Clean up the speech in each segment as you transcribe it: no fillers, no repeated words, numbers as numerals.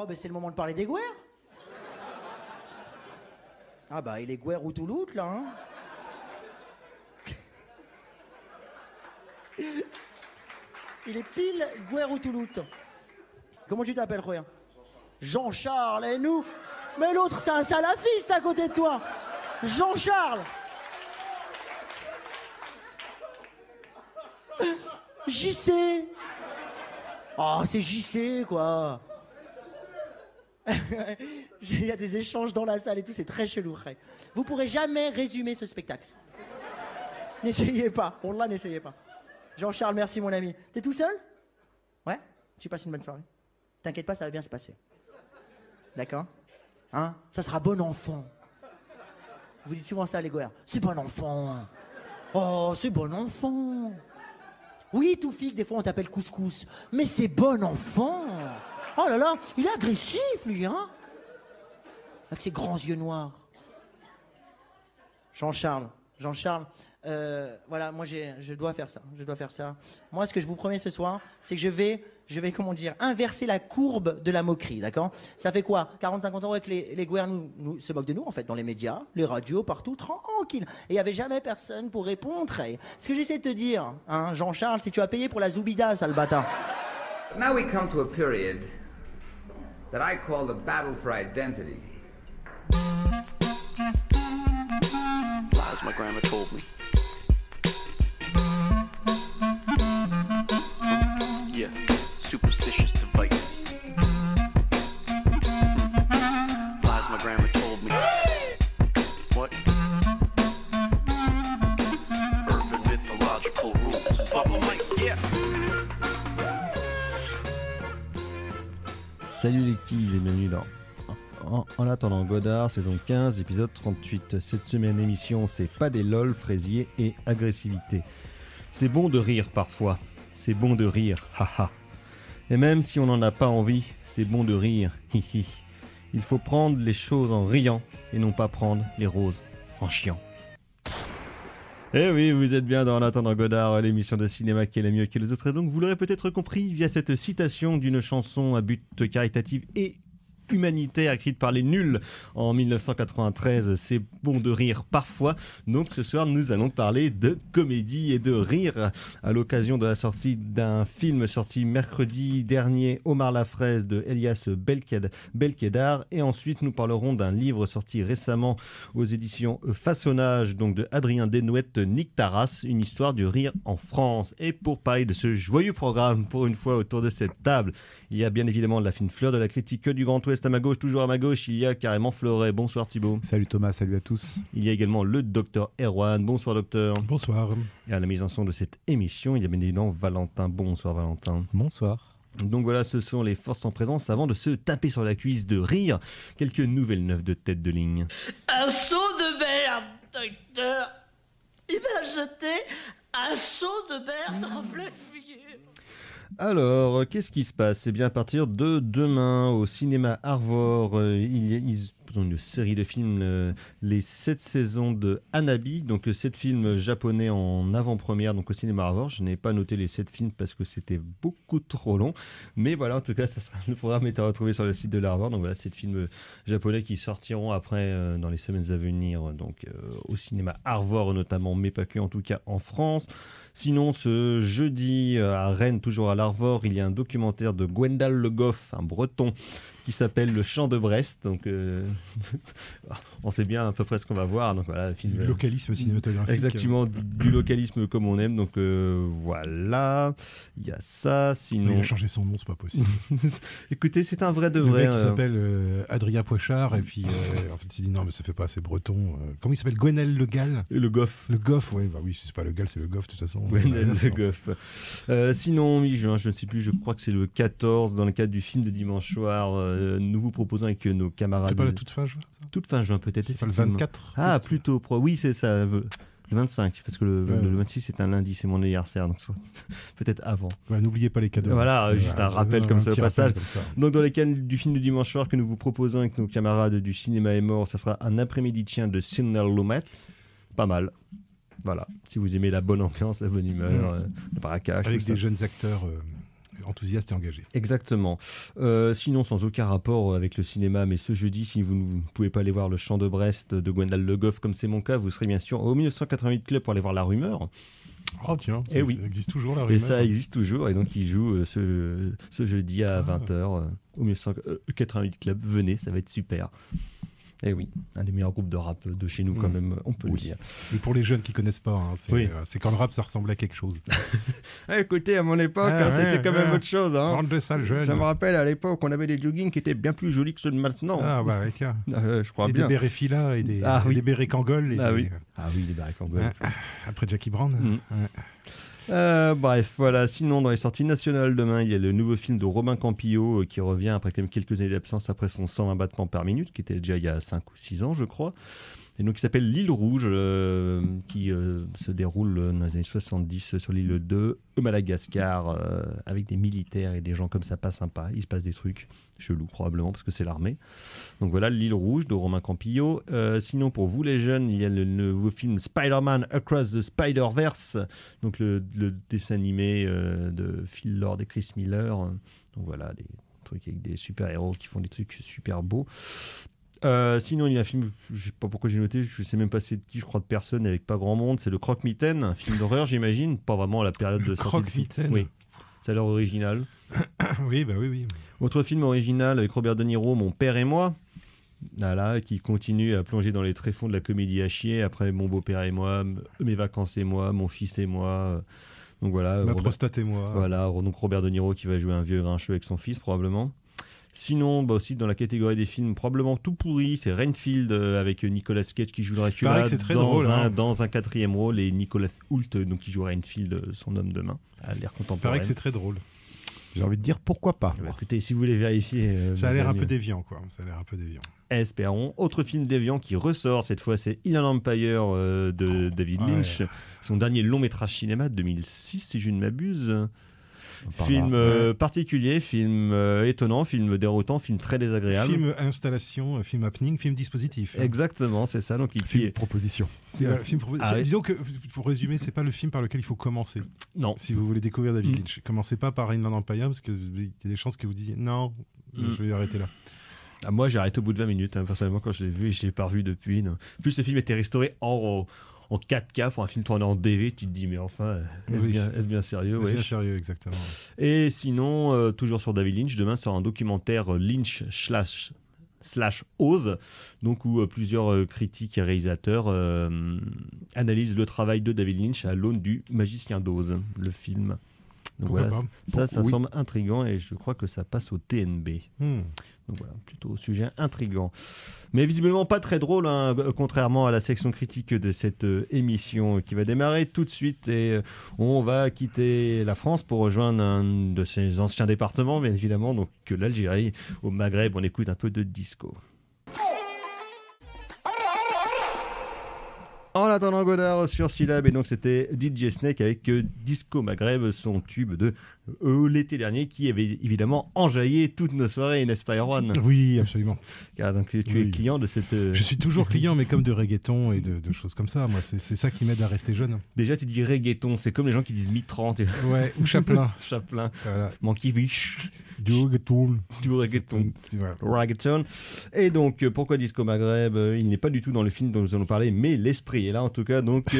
Oh, ben c'est le moment de parler des gouères. Ah bah, il est gouère ou tout l'autre, là, hein. Il est pile gouère ou tout l'autre. Comment tu t'appelles, Roya? Jean-Charles. Jean-Charles, et nous? Mais l'autre, c'est un salafiste à côté de toi. Jean-Charles. JC. Oh, c'est JC, quoi. Il y a des échanges dans la salle et tout, c'est très chelou. Vous pourrez jamais résumer ce spectacle. N'essayez pas, on l'a, n'essayez pas. Jean-Charles, merci mon ami. T'es tout seul? Ouais? Tu passes une bonne soirée? T'inquiète pas, ça va bien se passer. D'accord? Hein? Ça sera bon enfant. Vous dites souvent ça à les gouères. C'est bon enfant. Oh, c'est bon enfant. Oui, Toufik, des fois on t'appelle couscous. Mais c'est bon enfant. Oh là là, il est agressif, lui, hein? Avec ses grands yeux noirs. Jean-Charles, Jean-Charles, voilà, moi, je dois faire ça, je dois faire ça. Moi, ce que je vous promets ce soir, c'est que je vais, comment dire, inverser la courbe de la moquerie, d'accord? Ça fait quoi? 40-50 ans avec les gouvernes nous se moquent de nous, en fait, dans les médias, les radios, partout, tranquille. Et il n'y avait jamais personne pour répondre. Et ce que j'essaie de te dire, hein, Jean-Charles, c'est que tu as payé pour la Zoubida, sale bâtard. Now we come to a period that I call the battle for identity. Lies my grandma told me. Yeah, superstitious devices. Lies my grandma told me. What? Urban mythological rules and bubble mice, yeah. Salut les kids et bienvenue dans En attendant Godard, saison 15, épisode 38. Cette semaine, émission, c'est pas des lol, fraisier et agressivité. C'est bon de rire parfois, c'est bon de rire, haha. Et même si on n'en a pas envie, c'est bon de rire, hihi. Il faut prendre les choses en riant et non pas prendre les roses en chiant. Eh oui, vous êtes bien dans En attendant Godard, l'émission de cinéma qui est la mieux que les autres. Et donc, vous l'aurez peut-être compris via cette citation d'une chanson à but caritatif et humanitaire écrite par les nuls en 1993. C'est bon de rire parfois. Donc, ce soir, nous allons parler de comédie et de rire à l'occasion de la sortie d'un film sorti mercredi dernier, Omar la Fraise de Elias Belkeddar. Et ensuite, nous parlerons d'un livre sorti récemment aux éditions Façonnage, donc de Adrien Denouette, Nik ta race, une histoire du rire en France. Et pour parler de ce joyeux programme, pour une fois autour de cette table, il y a bien évidemment de la fine fleur de la critique que du Grand Ouest à ma gauche, toujours à ma gauche, il y a carrément Fleuret. Bonsoir Thibaut. Salut Thomas, salut à tous. Il y a également le docteur Erwan. Bonsoir docteur. Bonsoir. Et à la mise en son de cette émission, il y a bien évidemment Valentin. Bonsoir Valentin. Bonsoir. Donc voilà, ce sont les forces en présence avant de se taper sur la cuisse de rire. Quelques nouvelles neuves de tête de ligne. Un saut de merde, docteur. Il va jeter un saut de merde en pleine fuyée. Alors, qu'est-ce qui se passe? Eh bien, à partir de demain, au cinéma Arvor, ils ont une série de films, les 7 saisons de Hanabi, donc 7 films japonais en avant-première, donc au cinéma Arvor. Je n'ai pas noté les 7 films parce que c'était beaucoup trop long, mais voilà, en tout cas, ça sera le programme est à retrouver sur le site de l'Arvor. Donc voilà, 7 films japonais qui sortiront après, dans les semaines à venir, donc au cinéma Arvor notamment, mais pas que, en tout cas en France. Sinon, ce jeudi, à Rennes, toujours à l'Arvor, il y a un documentaire de Gwendal Le Goff, un breton, qui s'appelle Le Chant de Brest. Donc, on sait bien à peu près ce qu'on va voir. Donc, voilà, film, localisme cinématographique. Exactement, du localisme comme on aime. Donc, voilà, il y a ça. Sinon... Il a changé son nom, c'est pas possible. Écoutez, c'est un vrai de vrai. Le mec s'appelle Adrien Poichard. Et puis, en fait, il s'est dit non, mais ça fait pas assez breton. Comment il s'appelle? Gwenel Le Gall. Le Goff. Le Goff, ouais, bah oui, c'est pas Le Gall, c'est Le Goff, de toute façon. Sinon, je ne sais plus, je crois que c'est le 14, dans le cadre du film de dimanche soir, nous vous proposons avec nos camarades... C'est pas la toute fin juin, ça? Toute fin juin, peut-être. Pas le 24? Ah, plutôt, oui, c'est ça, le 25, parce que le 26, c'est un lundi, c'est mon anniversaire, donc peut-être avant. Ouais, n'oubliez pas les cadeaux. Voilà, juste un rappel comme ça au passage. Donc, dans les cadres du film de dimanche soir que nous vous proposons avec nos camarades du cinéma est mort, ça sera Un après-midi tien de Cyril Lomet. Pas mal. Voilà, si vous aimez la bonne ambiance, la bonne humeur, le braquage. Avec des jeunes acteurs enthousiaste et engagé. Exactement. Sinon, sans aucun rapport avec le cinéma, mais ce jeudi, si vous ne pouvez pas aller voir Le Chant de Brest de Gwendal Le Goff, comme c'est mon cas, vous serez bien sûr au 1988 Club pour aller voir La Rumeur. Oh tiens, et oui. Ça existe toujours La Rumeur. Et ça existe toujours, et donc il joue ce jeudi à 20h au 1988 Club. Venez, ça va être super. Eh oui, un des meilleurs groupes de rap de chez nous quand même, on peut le dire. Mais pour les jeunes qui ne connaissent pas, hein, c'est quand le rap ça ressemblait à quelque chose. Écoutez, à mon époque, c'était quand même autre chose. Hein. Bande de sales jeunes. Je me rappelle, à l'époque, on avait des joggings qui étaient bien plus jolis que ceux de maintenant. Ah bah ouais, tiens. Je crois bien. Des bérets fila et des bérets Kangol. Ah oui, des bérets Kangol. Après Jackie Brown. Bref, voilà. Sinon, dans les sorties nationales demain, il y a le nouveau film de Robin Campillo qui revient après quand même quelques années d'absence après son 120 battements par minute, qui était déjà il y a 5 ou 6 ans, je crois. Et donc, il s'appelle L'île Rouge, qui se déroule dans les années 70 sur l'île de Madagascar, avec des militaires et des gens comme ça, pas sympa. Il se passe des trucs chelous, probablement, parce que c'est l'armée. Donc voilà, L'île Rouge de Romain Campillo. Sinon, pour vous les jeunes, il y a le nouveau film Spider-Man Across the Spider-Verse, donc le dessin animé de Phil Lord et Chris Miller. Donc voilà, des trucs avec des super-héros qui font des trucs super beaux. Sinon, il y a un film, je sais pas pourquoi j'ai noté, je sais même pas c'est qui, je crois de personne, avec pas grand monde, c'est le Croque-Mitaine, un film d'horreur, j'imagine, pas vraiment à la période de sortie. Croque-Mitaine. Oui, c'est à l'heure originale. Oui, bah oui, oui. Autre film original avec Robert De Niro, Mon père et moi, voilà, qui continue à plonger dans les tréfonds de la comédie à chier, après Mon beau-père et moi, Mes vacances et moi, Mon fils et moi, donc voilà. Ma prostate et moi. Voilà, donc Robert De Niro qui va jouer un vieux grincheux avec son fils, probablement. Sinon, bah aussi dans la catégorie des films probablement tout pourri, c'est Renfield avec Nicolas Cage qui joue Dracula dans un quatrième rôle, et Nicolas Hoult donc qui joue Renfield, son homme de main, à l'ère contemporaine. Paraît que c'est très drôle. J'ai envie de dire pourquoi pas. Bah, écoutez, si vous voulez vérifier, ça a l'air un peu déviant, quoi. Ça a l'air un peu déviant. Espérons. Autre film déviant qui ressort cette fois, c'est Inland Empire de David Lynch, son dernier long métrage cinéma de 2006 si je ne m'abuse. Film particulier, film étonnant, film déroutant, film très désagréable. Film installation, film happening, film dispositif. Exactement, c'est ça. Donc, film proposition. Disons que, pour résumer, c'est pas le film par lequel il faut commencer. Non. Si vous voulez découvrir David Lynch, commencez pas par Inland Empire, parce qu'il y a des chances que vous disiez non, je vais arrêter là. Ah, moi, j'ai arrêté au bout de 20 minutes. Hein, personnellement, quand je l'ai vu, je l'ai pas revu depuis. Non. Plus, le film était restauré en 4K pour un film tourné en DV, tu te dis mais enfin, est-ce bien sérieux? Est-ce bien sérieux, exactement. Et sinon, toujours sur David Lynch, demain sort un documentaire Lynch / Oz, donc où plusieurs critiques et réalisateurs analysent le travail de David Lynch à l'aune du Magicien d'Oz, le film. Donc voilà, ça semble intriguant et je crois que ça passe au TNB. Donc voilà, plutôt sujet intriguant. Mais visiblement pas très drôle, hein, contrairement à la section critique de cette émission qui va démarrer tout de suite. Et on va quitter la France pour rejoindre un de ses anciens départements, bien évidemment, donc l'Algérie. Au Maghreb, on écoute un peu de disco. En attendant Godard sur Syllab, et donc c'était DJ Snake avec Disco Maghreb, son tube de l'été dernier qui avait évidemment enjaillé toutes nos soirées, n'est-ce pas Erwan? Oui, absolument. Car donc tu es client de cette... Je suis toujours client, mais comme de reggaeton et de choses comme ça, moi c'est ça qui m'aide à rester jeune. Déjà tu dis reggaeton, c'est comme les gens qui disent mi-30. Ouais, ou Chaplin. Chaplin, voilà. Monkey Beach. Du reggaeton. Du reggaeton. Reggaeton. Et donc pourquoi Disco Maghreb? Il n'est pas du tout dans le film dont nous allons parler, mais l'esprit. Et là, en tout cas, donc,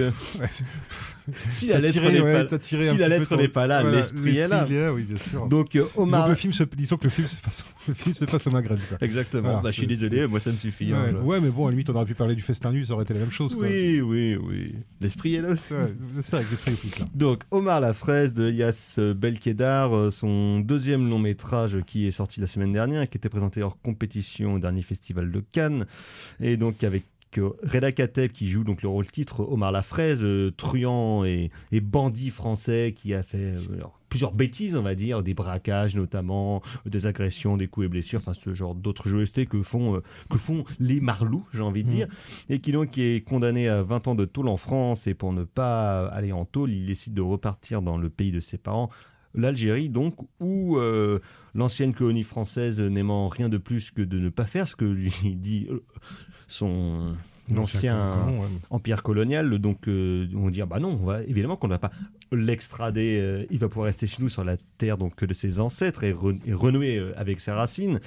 si la lettre n'est pas là, voilà, l'esprit est là. Oui, bien sûr. Donc, Omar... disons que le film se passe au Maghreb. Quoi. Exactement. Voilà, bah, je suis désolé, moi ça me suffit. Ouais, hein, ouais, mais bon, à la limite, on aurait pu parler du festin nu, ça aurait été la même chose. Quoi. Oui, oui, oui. L'esprit est là aussi. C'est ça, avec l'esprit est plus là. Donc, Omar la Fraise de Elias Belkeddar, son deuxième long métrage qui est sorti la semaine dernière, qui était présenté hors compétition au dernier festival de Cannes. Et donc, avec Reda Kateb qui joue donc le rôle titre Omar la Fraise, truand et bandit français qui a fait plusieurs bêtises, on va dire, des braquages notamment, des agressions, des coups et blessures, enfin ce genre d'autres joyeusetés que font les marlous, j'ai envie de dire, et qui donc est condamné à 20 ans de tôle en France, et pour ne pas aller en tôle, il décide de repartir dans le pays de ses parents, l'Algérie donc, où l'ancienne colonie française n'aimant rien de plus que de ne pas faire ce que lui dit son ancien empire colonial. Donc on dit, bah non, évidemment qu'on ne va pas l'extrader, il va pouvoir rester chez nous sur la terre donc, de ses ancêtres et renouer avec ses racines.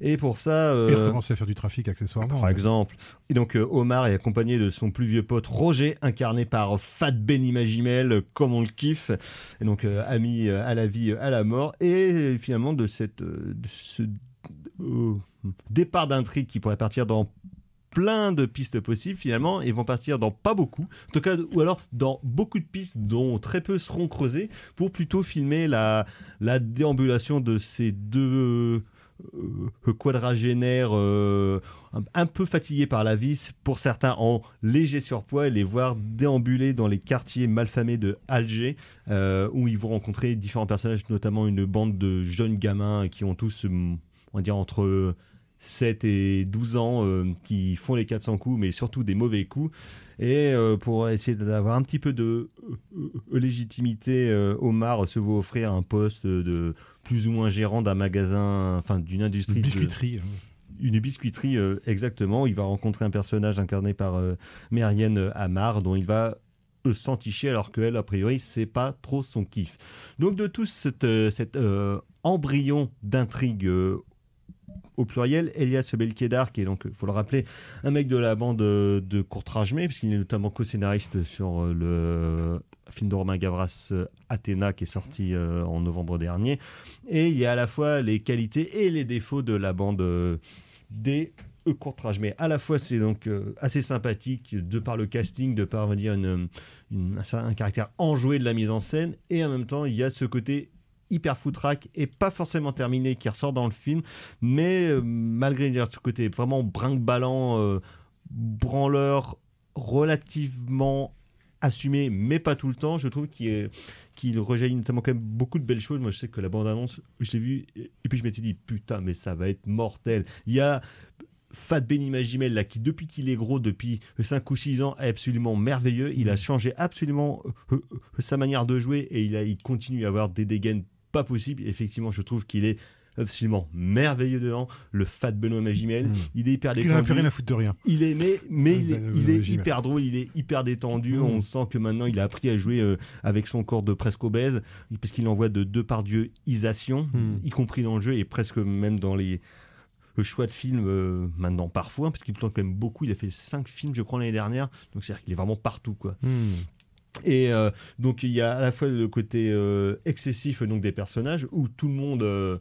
Et pour ça... et recommencer à faire du trafic accessoirement. Par exemple. Et donc Omar est accompagné de son plus vieux pote Roger, incarné par Fat Benny Magimel, comme on le kiffe. Et donc ami à la vie, à la mort. Et finalement de, ce départ d'intrigue qui pourrait partir dans... plein de pistes possibles finalement, et vont partir dans pas beaucoup, en tout cas, ou alors dans beaucoup de pistes dont très peu seront creusées, pour plutôt filmer la déambulation de ces deux quadragénaires un peu fatigués par la vie, pour certains en léger surpoids, et les voir déambuler dans les quartiers malfamés de Alger, où ils vont rencontrer différents personnages, notamment une bande de jeunes gamins qui ont tous, on va dire, entre 7 et 12 ans, qui font les 400 coups, mais surtout des mauvais coups. Et pour essayer d'avoir un petit peu de légitimité, Omar se voit offrir un poste de plus ou moins gérant d'un magasin, enfin d'une industrie. Une biscuiterie. Une biscuiterie, exactement. Il va rencontrer un personnage incarné par Mérienne Amar, dont il va s'enticher, alors qu'elle, a priori, c'est pas trop son kiff. Donc de tout cet embryon d'intrigue au pluriel, Elias Belkeddar, qui est donc, il faut le rappeler, un mec de la bande de Courtrajmé, puisqu'il est notamment co-scénariste sur le film de Romain Gavras, Athéna, qui est sorti en novembre dernier. Et il y a à la fois les qualités et les défauts de la bande des Courtrajmé. À la fois, c'est donc assez sympathique de par le casting, de par, on va dire, un caractère enjoué de la mise en scène, et en même temps, il y a ce côté hyper foutraque et pas forcément terminé qui ressort dans le film, mais malgré ce côté vraiment brinque-ballant, branleur relativement assumé mais pas tout le temps, je trouve qu'il rejaillit notamment quand même beaucoup de belles choses. Moi je sais que la bande-annonce, je l'ai vue et puis je m'étais dit putain mais ça va être mortel. Il y a Fat Benny Magimel là, qui depuis qu'il est gros, depuis 5 ou 6 ans, est absolument merveilleux. Il a changé absolument sa manière de jouer, et il continue à avoir des dégaines pas possibles. Et effectivement, je trouve qu'il est absolument merveilleux dedans, le Fat Benoît Magimel. Il est hyper détendu. Il n'a plus rien à foutre de rien. Il est, mais il est hyper drôle, il est hyper détendu. On sent que maintenant, il a appris à jouer avec son corps de presque obèse, parce qu'il envoie de Depardieu-isation, y compris dans le jeu, et presque même dans les... le choix de film maintenant parfois, parce qu'il tourne quand même beaucoup, il a fait 5 films je crois l'année dernière, donc c'est-à-dire qu'il est vraiment partout quoi. Et donc il y a à la fois le côté excessif donc, des personnages, où tout le monde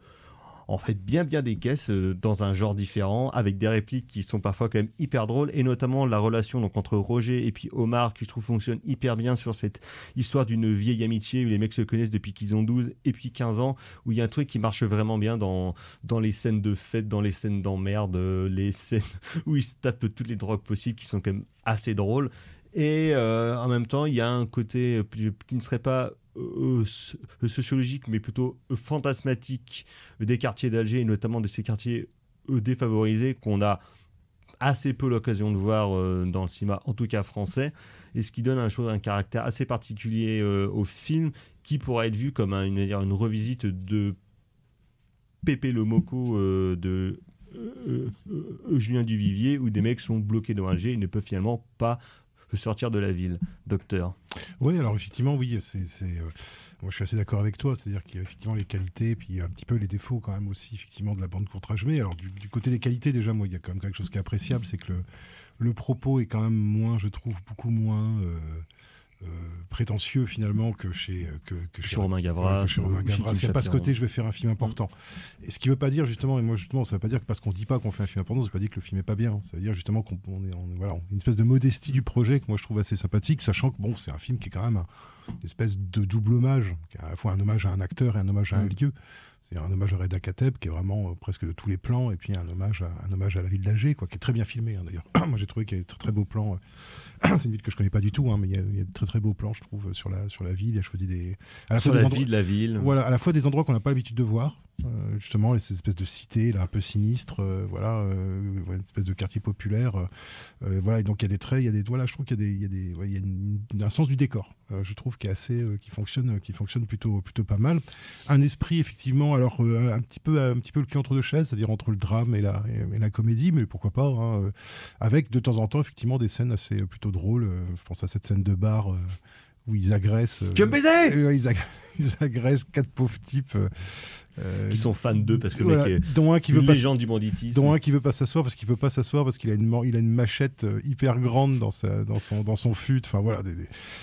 en fait bien des caisses dans un genre différent, avec des répliques qui sont parfois quand même hyper drôles, et notamment la relation donc, entre Roger et puis Omar, qui je trouve fonctionne hyper bien sur cette histoire d'une vieille amitié où les mecs se connaissent depuis qu'ils ont 12 et puis 15 ans, où il y a un truc qui marche vraiment bien dans les scènes de fête, dans les scènes d'emmerde, les scènes où ils se tapent toutes les drogues possibles qui sont quand même assez drôles, et en même temps il y a un côté qui ne serait pas sociologique mais plutôt fantasmatique des quartiers d'Alger, et notamment de ces quartiers défavorisés qu'on a assez peu l'occasion de voir dans le cinéma, en tout cas français, et ce qui donne un caractère assez particulier au film, qui pourrait être vu comme une revisite de Pépé le Moco de Julien Duvivier, où des mecs sont bloqués dans Alger et ne peuvent finalement pas sortir de la ville. Docteur. Oui, alors effectivement, oui, moi, je suis assez d'accord avec toi, c'est-à-dire qu'il y a effectivement les qualités, puis il y a un petit peu les défauts quand même aussi, effectivement, de la bande Courtrajmé. Alors du côté des qualités, déjà, moi, il y a quand même quelque chose qui est appréciable, c'est que le propos est quand même moins, je trouve, beaucoup moins prétentieux finalement que chez Romain Gavras. Il n'y a pas ce côté je vais faire un film important. Et ce qui ne veut pas dire justement, et moi justement, ça ne veut pas dire que parce qu'on ne dit pas qu'on fait un film important, ça ne veut pas dire que le film n'est pas bien. Ça veut dire justement qu'on une espèce de modestie du projet que moi je trouve assez sympathique, sachant que bon, c'est un film qui est quand même une espèce de double hommage, qui est à la fois un hommage à un acteur et un hommage à un lieu. C'est-à-dire un hommage à Reda Kateb, qui est vraiment presque de tous les plans, et puis un hommage à la ville d'Alger, quoi, qui est très bien filmé, hein, d'ailleurs. Moi, j'ai trouvé qu'il y a des très, très beaux plans. C'est une ville que je connais pas du tout, hein, mais il y a de très, très beaux plans, je trouve, sur la ville. Il a choisi des endroits, voilà, à la fois des endroits qu'on n'a pas l'habitude de voir, justement, ces espèces de cités, là, un peu sinistres, une espèce de quartier populaire. Et donc, il y a des traits, il y a des... Voilà, je trouve qu'il y a un sens du décor, je trouve, qui est assez... qui fonctionne plutôt pas mal. Un esprit, effectivement, alors un petit peu le cul entre deux chaises, c'est-à-dire entre le drame et la comédie, mais pourquoi pas, hein, avec de temps en temps effectivement des scènes assez plutôt drôles. Je pense à cette scène de bar où ils agressent. Ils agressent quatre pauvres types. Qui sont fans d'eux parce que voilà, mec, dont un qui veut légende du banditisme, dont un qui veut pas s'asseoir parce qu'il peut pas s'asseoir parce qu'il a une machette hyper grande dans son fut. Enfin voilà, des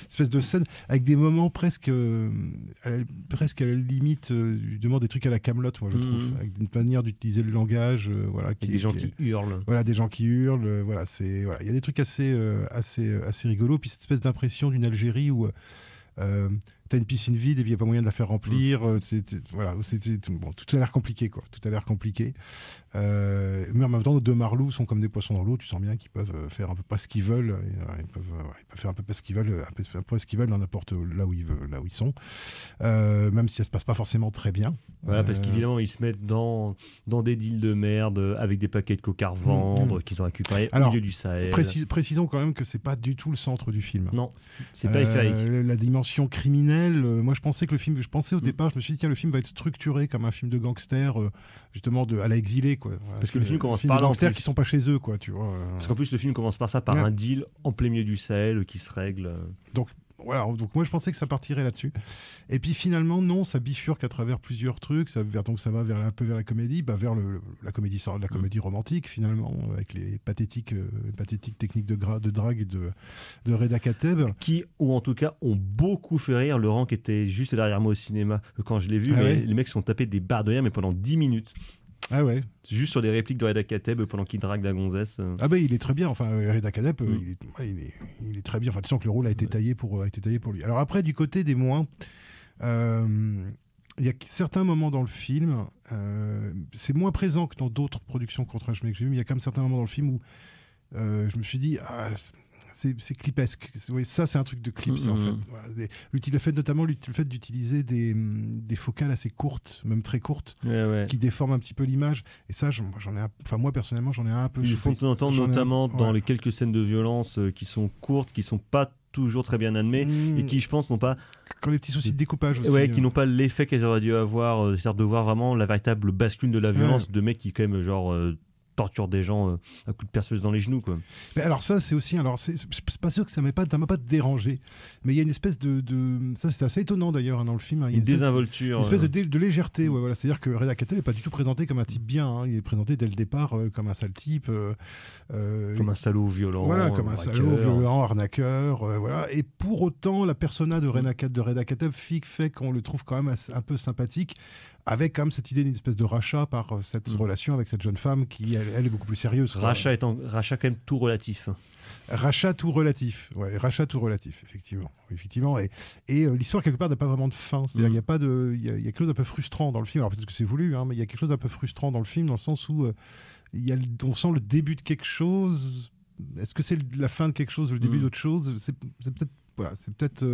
espèces de scènes avec des moments presque à la limite du demande des trucs à la Kaamelott, moi je trouve, avec une manière d'utiliser le langage, voilà, des gens qui hurlent. Voilà, des gens qui hurlent, voilà, c'est voilà, il y a des trucs assez rigolos, puis cette espèce d'impression d'une Algérie où t'as une piscine vide et puis il n'y a pas moyen de la faire remplir. Voilà, tout a l'air compliqué, quoi. Tout a l'air compliqué. Mais en même temps, nos deux marlous sont comme des poissons dans l'eau. Tu sens bien qu'ils peuvent faire un peu pas ce qu'ils veulent. Ils peuvent faire un peu pas ce qu'ils veulent, dans n'importe là où ils sont. Même si ça se passe pas forcément très bien. Voilà, parce qu'évidemment, ils se mettent dans des deals de merde avec des paquets de coca à revendre qu'ils ont récupérés au milieu du Sahel. Précisons quand même que c'est pas du tout le centre du film. Non, c'est pas éphérique. La dimension criminelle. Moi, je pensais au départ, je me suis dit tiens, le film va être structuré comme un film de gangster, justement à la exilé, quoi. Voilà, parce que le film commence par là, gangsters qui sont pas chez eux, quoi, tu vois. Parce qu'en plus le film commence par ça, par un deal en plein milieu du Sahel qui se règle. Donc voilà, donc moi je pensais que ça partirait là-dessus. Et puis finalement non, ça bifurque à travers plusieurs trucs, donc ça va un peu vers la comédie, vers la comédie romantique finalement, avec les pathétiques techniques de drague de Reda Kateb. Qui, ou en tout cas, ont beaucoup fait rire Laurent qui était juste derrière moi au cinéma quand je l'ai vu, les mecs se sont tapés des barres de rire mais pendant 10 minutes. Ah ouais. Juste sur des répliques de Reda Kateb pendant qu'il drague la gonzesse. Ah ben il est très bien, enfin Reda Kateb, il est très bien. Enfin tu sens que le rôle a été taillé pour lui. Alors après du côté des moins, il y a certains moments dans le film, c'est moins présent que dans d'autres productions Courtrajmé que j'ai vues, mais il y a quand même certains moments dans le film où je me suis dit c'est clipesque. Ouais, ça c'est un truc de clip, en fait. Voilà, le fait d'utiliser des focales assez courtes, même très courtes, qui déforment un petit peu l'image. Et ça, moi personnellement, j'en ai un peu. Ils font de temps en temps, notamment dans les quelques scènes de violence qui sont courtes, qui sont pas toujours très bien admis et qui, je pense, n'ont pas. Quand les petits soucis de découpage aussi. Ouais, qui n'ont pas l'effet qu'elles auraient dû avoir, c'est-à-dire de voir vraiment la véritable bascule de la violence de mecs qui quand même genre. Torture des gens à coups de perceuse dans les genoux, quoi. Mais alors ça c'est aussi, alors c'est pas sûr que ça m'a pas dérangé, mais il y a une espèce de ça c'est assez étonnant d'ailleurs, hein, dans le film, hein, une désinvolture, une espèce de légèreté, ouais, voilà, c'est-à-dire que Reda Kateb n'est pas du tout présenté comme un type bien, hein, il est présenté dès le départ comme un sale type, comme un salaud violent, voilà, comme un salaud violent, arnaqueur, voilà, et pour autant la persona de Reda Kateb fait qu'on le trouve quand même un peu sympathique, avec quand même cette idée d'une espèce de rachat par cette relation avec cette jeune femme qui, elle est beaucoup plus sérieuse. Rachat quand même tout relatif. Rachat tout relatif, ouais, rachat tout relatif, effectivement. Et l'histoire, quelque part, n'a pas vraiment de fin. C'est-à-dire qu'il y a quelque chose d'un peu frustrant dans le film. Alors peut-être que c'est voulu, hein, mais il y a quelque chose d'un peu frustrant dans le film, dans le sens où on sent le début de quelque chose. Est-ce que c'est la fin de quelque chose ou le début d'autre chose? C'est peut-être... Voilà, c'est peut-être,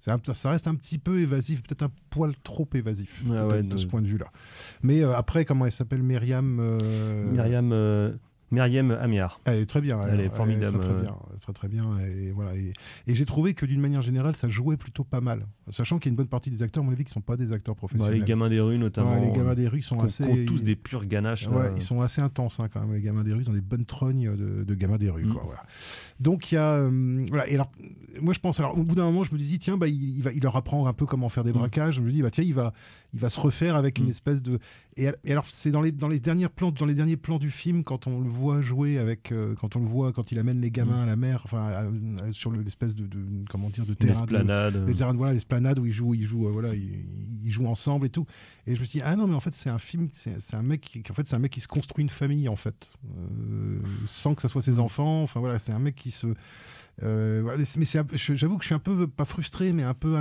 ça reste un petit peu évasif, peut-être un poil trop évasif, de ce point de vue-là. Mais après, comment elle s'appelle, Mérienne Amar. Elle est très bien. Elle est formidable. Très, très bien. Et voilà. Et j'ai trouvé que d'une manière générale, ça jouait plutôt pas mal. Sachant qu'il y a une bonne partie des acteurs, à mon avis, qui ne sont pas des acteurs professionnels. Bah, les gamins des rues, notamment. Ouais, les gamins des rues sont assez. Tous des purs ganaches. Ouais, ils sont assez intenses, hein, quand même. Les gamins des rues, ils ont des bonnes trognes de gamins des rues, quoi. Voilà. Donc il y a. Voilà. Et alors, moi je pense. Alors au bout d'un moment, je me dis tiens, bah il leur apprend un peu comment faire des braquages. Je me dis bah tiens, il va se refaire avec une espèce de. Et alors c'est dans les derniers plans du film quand on le voit jouer avec quand il amène les gamins à la mer, enfin sur l'espèce de comment dire, de terrain, l'esplanade où ils jouent voilà, ils jouent ensemble et tout, et je me suis dit ah non mais en fait c'est un film, c'est un mec qui se construit une famille en fait, sans que ça soit ses enfants, enfin voilà, c'est un mec qui se voilà, mais j'avoue que je suis un peu pas frustré mais un peu,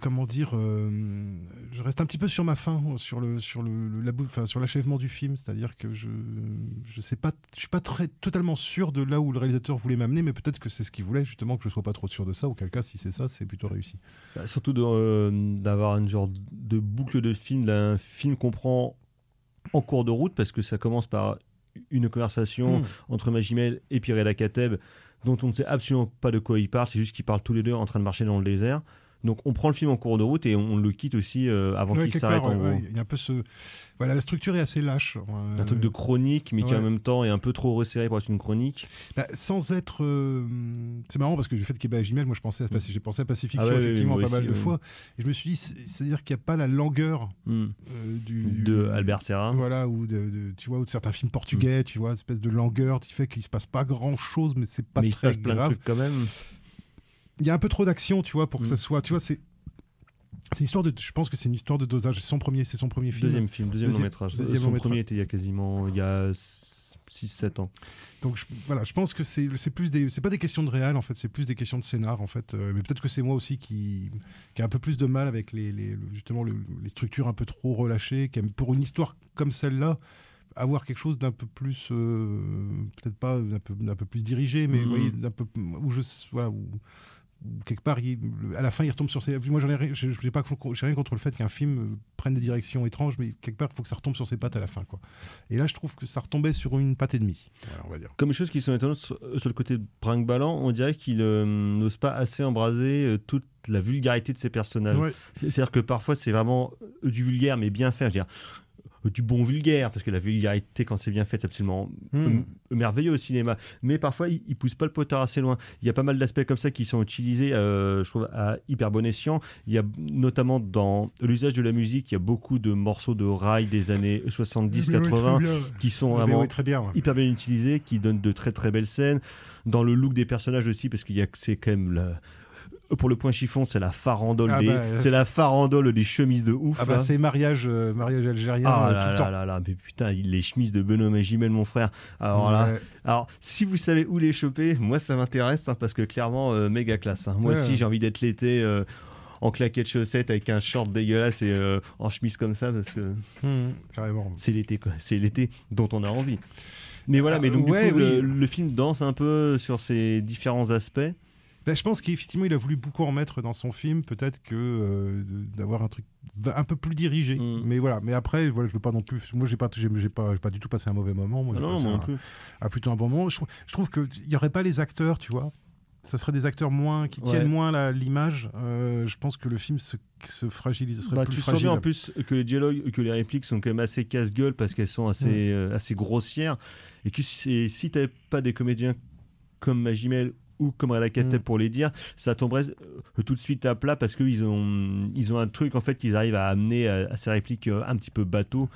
comment dire, je reste un petit peu sur ma faim, sur l'achèvement du film, c'est-à-dire que je sais pas, je suis pas totalement sûr de là où le réalisateur voulait m'amener, mais peut-être que c'est ce qu'il voulait justement, que je sois pas trop sûr de ça, auquel cas si c'est ça c'est plutôt réussi. Bah, surtout d'avoir une genre de boucle de film, d'un film qu'on prend en cours de route, parce que ça commence par une conversation entre Magimel et Reda Kateb dont on ne sait absolument pas de quoi ils parlent, c'est juste qu'ils parlent tous les deux en train de marcher dans le désert. Donc on prend le film en cours de route et on le quitte aussi avant qu'il s'arrête. Il y a un peu ce... voilà, la structure est assez lâche. Un truc de chronique, mais qui en même temps est un peu trop resserré pour être une chronique. Bah, sans être... C'est marrant parce que du fait qu'il y ait Magimel, moi je pensais à Pacifiction effectivement pas mal de fois. Et je me suis dit, c'est-à-dire qu'il n'y a pas la langueur de Albert Serra. Voilà, ou de certains films portugais, tu vois, une espèce de langueur qui fait qu'il ne se passe pas grand-chose, mais c'est pas très grave. Plein de trucs quand même. Il y a un peu trop d'action, tu vois, pour que ça soit... Tu vois, c'est histoire de... Je pense que c'est une histoire de dosage. C'est son premier film. Deuxième long métrage. Son premier était il y a quasiment... Il y a 6-7 ans. Donc voilà, je pense que c'est plus des... C'est pas des questions de réal, en fait. C'est plus des questions de scénar, en fait. Mais peut-être que c'est moi aussi qui a un peu plus de mal avec les structures un peu trop relâchées. Pour une histoire comme celle-là, avoir quelque chose d'un peu plus... peut-être pas d'un peu plus dirigé, mais vous voyez, d'un peu... quelque part, à la fin, il retombe sur ses... Moi, j'ai rien contre le fait qu'un film prenne des directions étranges, mais quelque part, il faut que ça retombe sur ses pattes à la fin, quoi. Et là, je trouve que ça retombait sur une patte et demie, voilà, on va dire. Comme les choses qui sont étonnantes sur le côté brinque-ballant, on dirait qu'il n'ose pas assez embraser toute la vulgarité de ses personnages. Ouais. C'est-à-dire que parfois, c'est vraiment du vulgaire, mais bien fait. Je veux dire, du bon vulgaire, parce que la vulgarité, quand c'est bien fait, c'est absolument merveilleux au cinéma. Mais parfois, ils ne poussent pas le potard assez loin. Il y a pas mal d'aspects comme ça qui sont utilisés, je trouve, à hyper bon escient. Il y a notamment dans l'usage de la musique, il y a beaucoup de morceaux de rail des années 70-80 qui sont vraiment hyper bien utilisés, qui donnent de très très belles scènes. Dans le look des personnages aussi, parce qu'il y a c'est quand même... Pour le point chiffon, c'est la farandole des chemises de ouf. Ah bah c'est mariage algérien tout le temps. Ah là là, mais putain, les chemises de Benoît Magimel, mon frère. Alors là, alors si vous savez où les choper, moi ça m'intéresse, hein, parce que clairement méga classe. Hein. Moi aussi j'ai envie d'être l'été en claquettes chaussettes avec un short dégueulasse et en chemise comme ça, parce que carrément. C'est l'été quoi, c'est l'été dont on a envie. Mais voilà, mais donc du coup, le film danse un peu sur ces différents aspects. Ben, je pense qu'effectivement, il a voulu beaucoup en mettre dans son film, peut-être que d'avoir un truc un peu plus dirigé. Mais voilà, mais après, voilà, je veux pas non plus. Moi, j'ai pas du tout passé un mauvais moment. Moi, j'ai passé plutôt un bon moment. Je trouve que il y aurait pas les acteurs, tu vois. Ça serait des acteurs qui tiennent moins l'image. Je pense que le film se fragilise. Serait plus fragile. En plus que les dialogues, que les répliques sont quand même assez casse-gueule parce qu'elles sont assez assez grossières et que si t'avais pas des comédiens comme Magimel ou comme Reda Kateb pour les dire, ça tomberait tout de suite à plat parce qu'ils ont un truc en fait qu'ils arrivent à amener à ces répliques un petit peu bateau.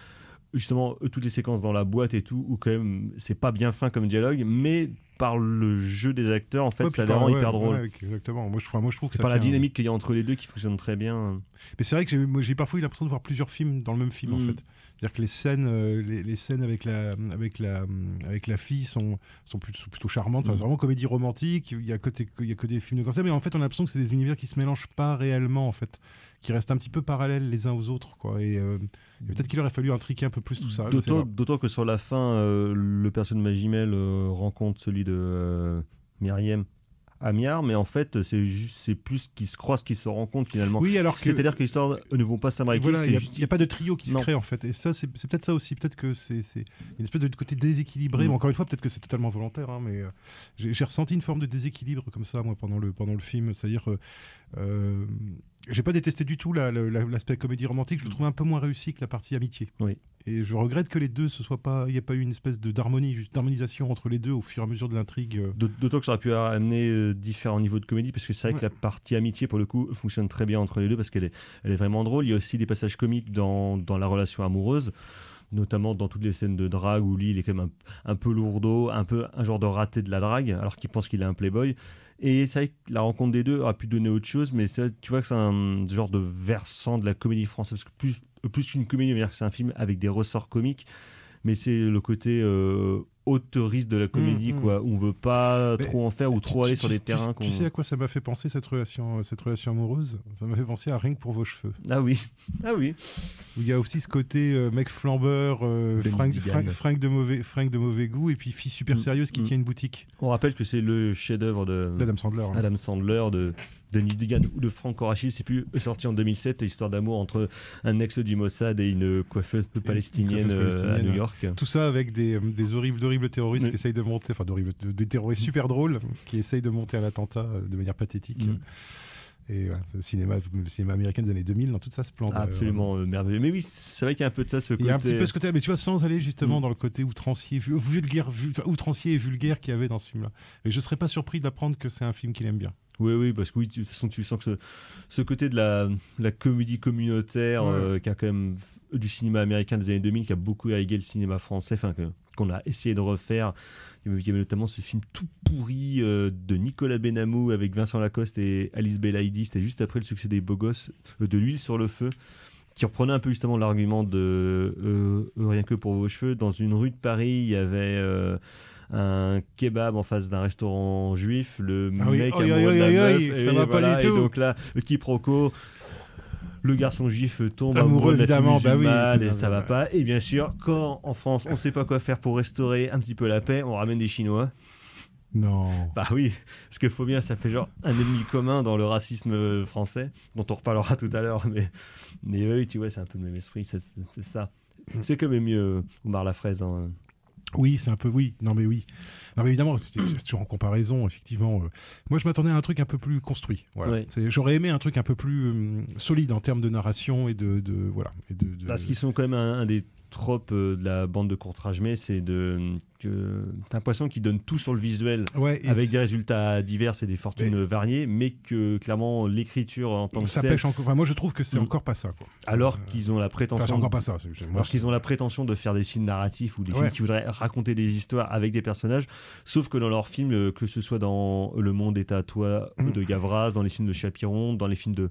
Justement, toutes les séquences dans la boîte et tout, où quand même c'est pas bien fin comme dialogue, mais par le jeu des acteurs, en fait, ça les rend hyper drôle. Ouais, exactement. Moi, je trouve que c'est par la dynamique qu'il y a entre les deux qui fonctionne très bien. Mais c'est vrai que j'ai parfois eu l'impression de voir plusieurs films dans le même film, en fait. C'est-à-dire que les scènes avec la fille sont plutôt charmantes. Enfin, c'est vraiment comédie romantique. Il y a que des films de cancer, mais en fait, on a l'impression que c'est des univers qui se mélangent pas réellement, en fait, qui restent un petit peu parallèles les uns aux autres, quoi. Et peut-être qu'il aurait fallu intriquer un peu plus tout ça. D'autant que sur la fin, le personnage de Magimel rencontre celui de Mérienne Amar, mais en fait, c'est plus qu'ils se croisent qu'ils se rencontrent finalement. Oui, c'est-à-dire que les histoires ne vont pas s'amarrer. Voilà, il n'y a pas de trio qui se crée en fait. Et ça, c'est peut-être ça aussi. Peut-être que c'est une espèce de côté déséquilibré. Mais encore une fois, peut-être que c'est totalement volontaire. Hein, mais j'ai ressenti une forme de déséquilibre comme ça, moi, pendant le film. C'est-à-dire. J'ai pas détesté du tout l'aspect comédie romantique, je le trouve un peu moins réussi que la partie amitié. Oui. Et je regrette que les deux, il n'y a pas eu une espèce d'harmonisation entre les deux au fur et à mesure de l'intrigue. D'autant que ça aurait pu amener différents niveaux de comédie, parce que c'est vrai que la partie amitié, pour le coup, fonctionne très bien entre les deux, parce qu'elle est vraiment drôle. Il y a aussi des passages comiques dans la relation amoureuse, notamment dans toutes les scènes de drague où lui, il est quand même un peu lourdeau, un genre de raté de la drague, alors qu'il pense qu'il est un playboy. Et c'est vrai que la rencontre des deux aurait pu donner autre chose, mais tu vois que c'est un genre de versant de la comédie française, parce que plus qu'une comédie, c'est un film avec des ressorts comiques, mais c'est le côté haute risque de la comédie, quoi. On veut pas trop en faire ou trop aller sur des terrains. Tu sais à quoi ça m'a fait penser cette relation amoureuse? Ça m'a fait penser à Rien que pour vos cheveux. Ah oui, ah oui. Il y a aussi ce côté mec flambeur, fringue de mauvais goût, et puis fille super sérieuse qui tient une boutique. On rappelle que c'est le chef-d'œuvre d'Adam Sandler, de Denis Dugan ou de Frank Horachil, c'est plus sorti en 2007, histoire d'amour entre un ex du Mossad et une coiffeuse palestinienne à New York. Tout ça avec des horribles terroristes qui essayent de monter, enfin des terroristes super drôles qui essayent de monter à l'attentat de manière pathétique. Et voilà, le cinéma américain des années 2000, dans toute sa splendeur. Absolument merveilleux. Mais oui, c'est vrai qu'il y a un peu de ça, ce côté. Il y a un petit peu ce côté, mais tu vois, sans aller justement dans le côté outrancier et vulgaire qu'il y avait dans ce film-là. Et je ne serais pas surpris d'apprendre que c'est un film qu'il aime bien. Oui, parce que oui, de toute façon, tu sens que ce côté de la comédie communautaire, qui a quand même du cinéma américain des années 2000, qui a beaucoup irrigué le cinéma français, enfin qu'on a essayé de refaire. Il y avait notamment ce film tout pourri de Nicolas Benamou avec Vincent Lacoste et Alice Belaïdi. C'était juste après le succès des Beaux Gosses, de l'huile sur le feu, qui reprenait un peu justement l'argument de rien que pour vos cheveux. Dans une rue de Paris, il y avait un kebab en face d'un restaurant juif. Le mec amoureux de la meuf, ça va pas du tout. Et donc là, le quiproquo. Le garçon juif tombe amoureux de la fille musulmane, et ça va pas. Et bien sûr, quand en France, on sait pas quoi faire pour restaurer un petit peu la paix, on ramène des Chinois. Non. Bah oui, parce qu'il faut bien, ça fait genre un ennemi commun dans le racisme français, dont on reparlera tout à l'heure. Mais oui, tu vois, c'est un peu le même esprit, c'est ça. C'est quand même mieux Omar la Fraise. Hein. Oui, c'est un peu oui. Non mais oui. Non mais évidemment, c'est toujours en comparaison, effectivement. Moi, je m'attendais à un truc un peu plus construit. Voilà. Ouais. J'aurais aimé un truc un peu plus solide en termes de narration et de voilà. Et de... Parce qu'ils sont quand même un des tropes de la bande de Courtrajmé, c'est de t'as un poisson qui donne tout sur le visuel, avec des résultats divers et des fortunes variées, mais que clairement l'écriture en tant que ça pêche encore. Enfin, moi, je trouve que c'est encore pas ça. Quoi. Alors qu'ils ont la prétention. Enfin, c'est encore pas ça. Alors qu'ils ont la prétention de faire des films narratifs ou des films qui voudraient raconter des histoires avec des personnages, sauf que dans leurs films, que ce soit dans Le Monde est à toi de Gavras, dans les films de Chapiron, dans les films de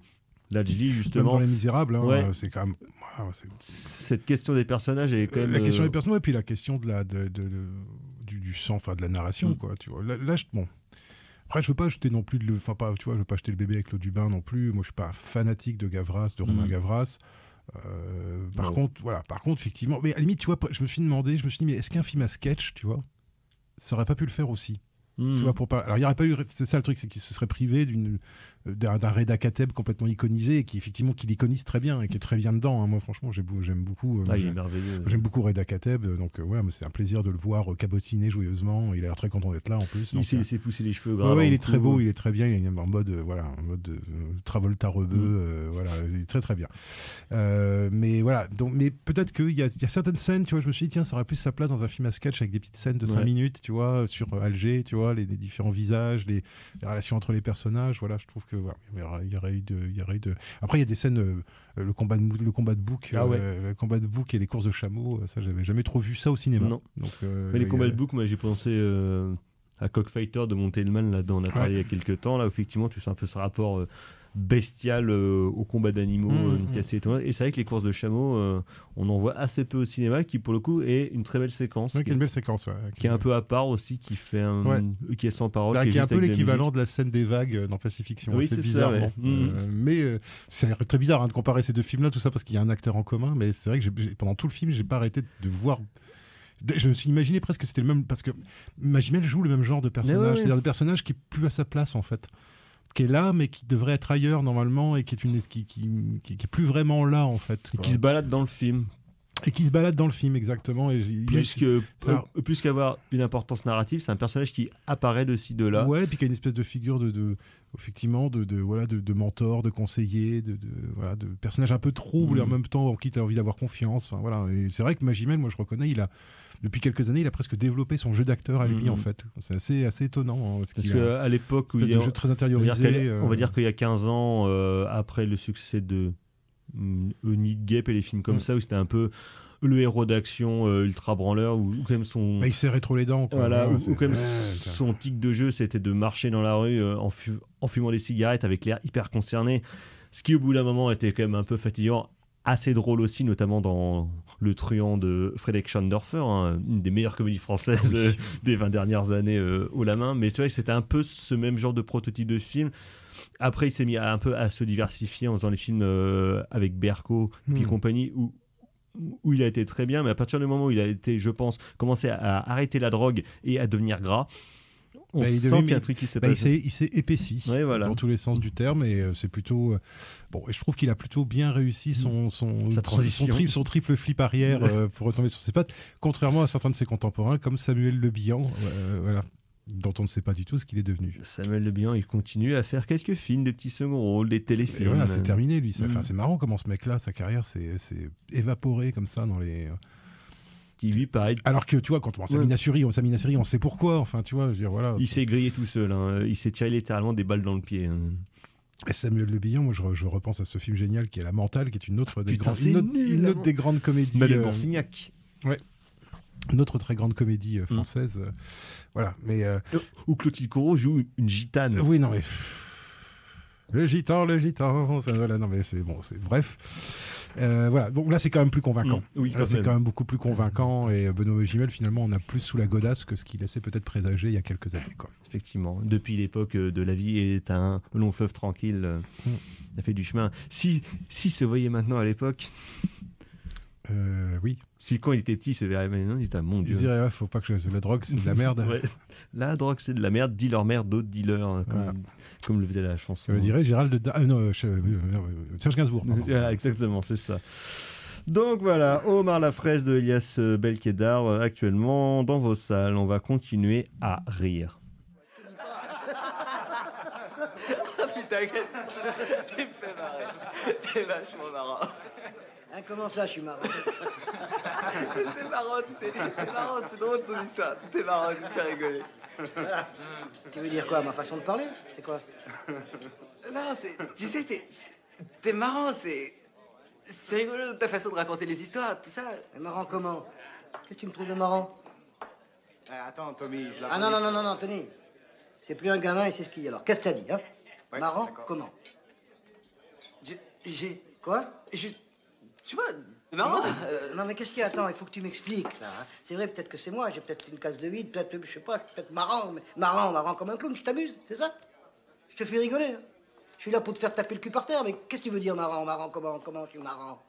Ladjli, justement. Même dans Les Misérables, hein, c'est quand même... Cette question des personnages est quand même... La question des personnages, et puis la question de du sang, enfin de la narration, quoi. Tu vois. Là, bon... Après, je veux pas jeter non plus je veux pas jeter le bébé avec l'eau du bain non plus. Moi, je suis pas un fanatique de Gavras, de Romain Gavras. Par contre, effectivement... Mais à la limite, tu vois, je me suis dit, mais est-ce qu'un film à sketch, tu vois, ça aurait pas pu le faire aussi? Tu vois, alors il n'y aurait pas eu, c'est ça le truc, c'est qu'il se serait privé d'un Reda Kateb complètement iconisé, et qui effectivement qui l'iconise très bien et qui est très bien dedans. Hein. Moi franchement j'aime beaucoup, j'aime beaucoup Reda Kateb, donc c'est un plaisir de le voir cabotiner joyeusement. Il a l'air très content d'être là en plus. Il s'est laissé pousser les cheveux. Il est très beau, il est très bien, il est en mode Travolta rebeu, il est très très bien. Mais voilà, donc peut-être qu'il y a certaines scènes, tu vois, je me suis dit tiens ça aurait plus sa place dans un film à sketch avec des petites scènes de 5 minutes, tu vois, sur Alger, tu vois. Les différents visages, les relations entre les personnages, voilà, je trouve que il y aurait eu de... Après il y a des scènes, le combat de bouc et les courses de chameaux, ça j'avais jamais trop vu ça au cinéma. Non. Donc, mais les combats de bouc, moi j'ai pensé à Cockfighter de Montelman, là dont on a parlé il y a quelques temps, là effectivement tu sens un peu ce rapport bestial au combat d'animaux cassé et c'est vrai que les courses de chameaux on en voit assez peu au cinéma, qui pour le coup est une très belle séquence, qui est un peu à part aussi, qui fait qui est sans parole, qui est un peu l'équivalent de la scène des vagues dans Pacific Fiction, c'est bizarre, mais c'est très bizarre de comparer ces deux films là, tout ça parce qu'il y a un acteur en commun, mais c'est vrai que pendant tout le film j'ai pas arrêté de voir. Je me suis imaginé presque que c'était le même, parce que Magimel joue le même genre de personnage, c'est-à-dire le personnage qui est plus à sa place en fait, qui est là mais qui devrait être ailleurs normalement, et qui est qui est plus vraiment là en fait, et qui se balade dans le film exactement, et plus qu'avoir une importance narrative, c'est un personnage qui apparaît de ci de là, puis qui a une espèce de figure de mentor, de conseiller, de personnage un peu trouble, et en même temps en qui tu as envie d'avoir confiance, enfin voilà. Et c'est vrai que Magimel, moi je reconnais, il a depuis quelques années, il a presque développé son jeu d'acteur à lui, en fait. C'est assez étonnant. Hein, parce qu'à l'époque... Il y a un jeu très intériorisé. On va dire qu'il y a 15 ans, après le succès de Nick Gap et les films comme ça, où c'était un peu le héros d'action ultra branleur, ou quand même son... il serrait trop les dents. Quoi, voilà, ou quand même son tic de jeu, c'était de marcher dans la rue en fumant des cigarettes avec l'air hyper concerné. Ce qui, au bout d'un moment, était quand même un peu fatigant. Assez drôle aussi, notamment dans Le Truand de Frédéric Schandorfer, une des meilleures comédies françaises des 20 dernières années au la main. Mais tu vois, c'était un peu ce même genre de prototype de film. Après, il s'est mis un peu à se diversifier en faisant les films avec Berco et compagnie, où il a été très bien. Mais à partir du moment où il a été, je pense, commencé à arrêter la drogue et à devenir gras, on sent qu'il y a un truc qui s'est passé. Il s'est épaissi dans tous les sens du terme, et c'est plutôt bon. Et je trouve qu'il a plutôt bien réussi son triple flip arrière pour retomber sur ses pattes, contrairement à certains de ses contemporains comme Samuel Le Bihan. Voilà. dont on ne sait pas du tout ce qu'il est devenu. Samuel Le Bihan, il continue à faire quelques films, des petits seconds rôles, des téléfilms. Et voilà, c'est terminé, lui. Enfin, c'est marrant comment ce mec-là, sa carrière s'est évaporée comme ça dans les... Qui lui paraît... Alors que, tu vois, quand on pense à Minasuri, on sait pourquoi, enfin, tu vois, je veux dire, voilà. Il s'est grillé tout seul, hein. Il s'est tiré littéralement des balles dans le pied, hein. Et Samuel Le Bihan, moi je repense à ce film génial qui est La Mentale, qui est une autre des, grandes comédies. Madame Boursignac. Ouais. Une autre très grande comédie française. Voilà. Mais, où Clotilde Corot joue une gitane. Oui, non, mais. Le gitan, enfin voilà, non mais c'est bon, c'est bref. Voilà, bon là c'est quand même plus convaincant. Oui, là c'est quand même beaucoup plus convaincant et Benoît Magimel finalement on a plus sous la godasse que ce qu'il laissait peut-être présager il y a quelques années. Quoi. Effectivement, depuis l'époque de La vie est un long fleuve tranquille, ça fait du chemin. Si se voyait maintenant à l'époque... oui. Si quand il était petit, il se verrait maintenant, il était mon Dieu. Il dirait, faut pas que je... la drogue, c'est de la merde. Ouais. La drogue, c'est de la merde. Dis leur merde, d'autres dis leur. Comme le faisait la chanson. Je dirais Gérald. Serge Gainsbourg. Voilà, exactement, c'est ça. Donc voilà, Omar la Fraise de Elias Belkeddar, actuellement dans vos salles. On va continuer à rire. Ah putain, t'es fait marrer. T'es vachement marrant. Hein, comment ça, je suis marrant? C'est marrant, c'est drôle ton histoire. C'est marrant, je me fais rigoler. Voilà. Tu veux dire quoi? Ma façon de parler? C'est quoi? Non, c'est... Tu sais, t'es marrant, c'est... C'est rigolo, ta façon de raconter les histoires, tout ça. Mais marrant comment? Qu'est-ce que tu me trouves de marrant? Attends, Tommy... Ah non, Tony. C'est plus un gamin et c'est ce qu'il y a. Alors, qu'est-ce que t'as dit, hein? Ouais, marrant comment? J'ai... Quoi? Juste... Tu vois, non, non mais qu'est-ce qu'il y a? Attends, il faut que tu m'expliques, là. Hein. C'est vrai, peut-être que c'est moi, j'ai peut-être une case de vide, peut-être, je sais pas, peut-être marrant, mais marrant comme un clown, je t'abuse, c'est ça? Je te fais rigoler, hein. Je suis là pour te faire taper le cul par terre, mais qu'est-ce que tu veux dire, marrant, comment tu es marrant?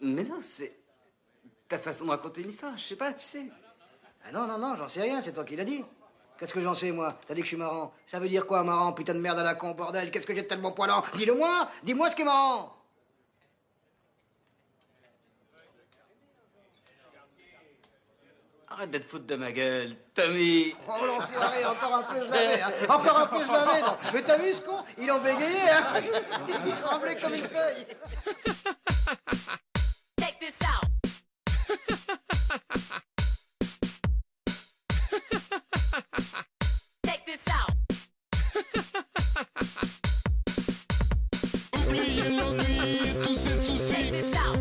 Mais non, c'est ta façon de raconter une histoire, je sais pas, tu sais. Ah non, j'en sais rien, c'est toi qui l'as dit. Qu'est-ce que j'en sais, moi? T'as dit que je suis marrant. Ça veut dire quoi, marrant? Putain de merde à la con, bordel, qu'est-ce que j'ai de tellement poilant? Dis-le-moi, dis-moi ce qui est marrant! Arrête de te foutre de ma gueule, Tommy. Oh l'enfoiré, encore un peu je l'avais, hein. Encore un peu je l'avais. Mais t'as vu ce con? Il en bégayait, hein. Il tremblait comme une feuille. Check this out. Check this out. Oubliez l'ennui et tous ces soucis. Check this out.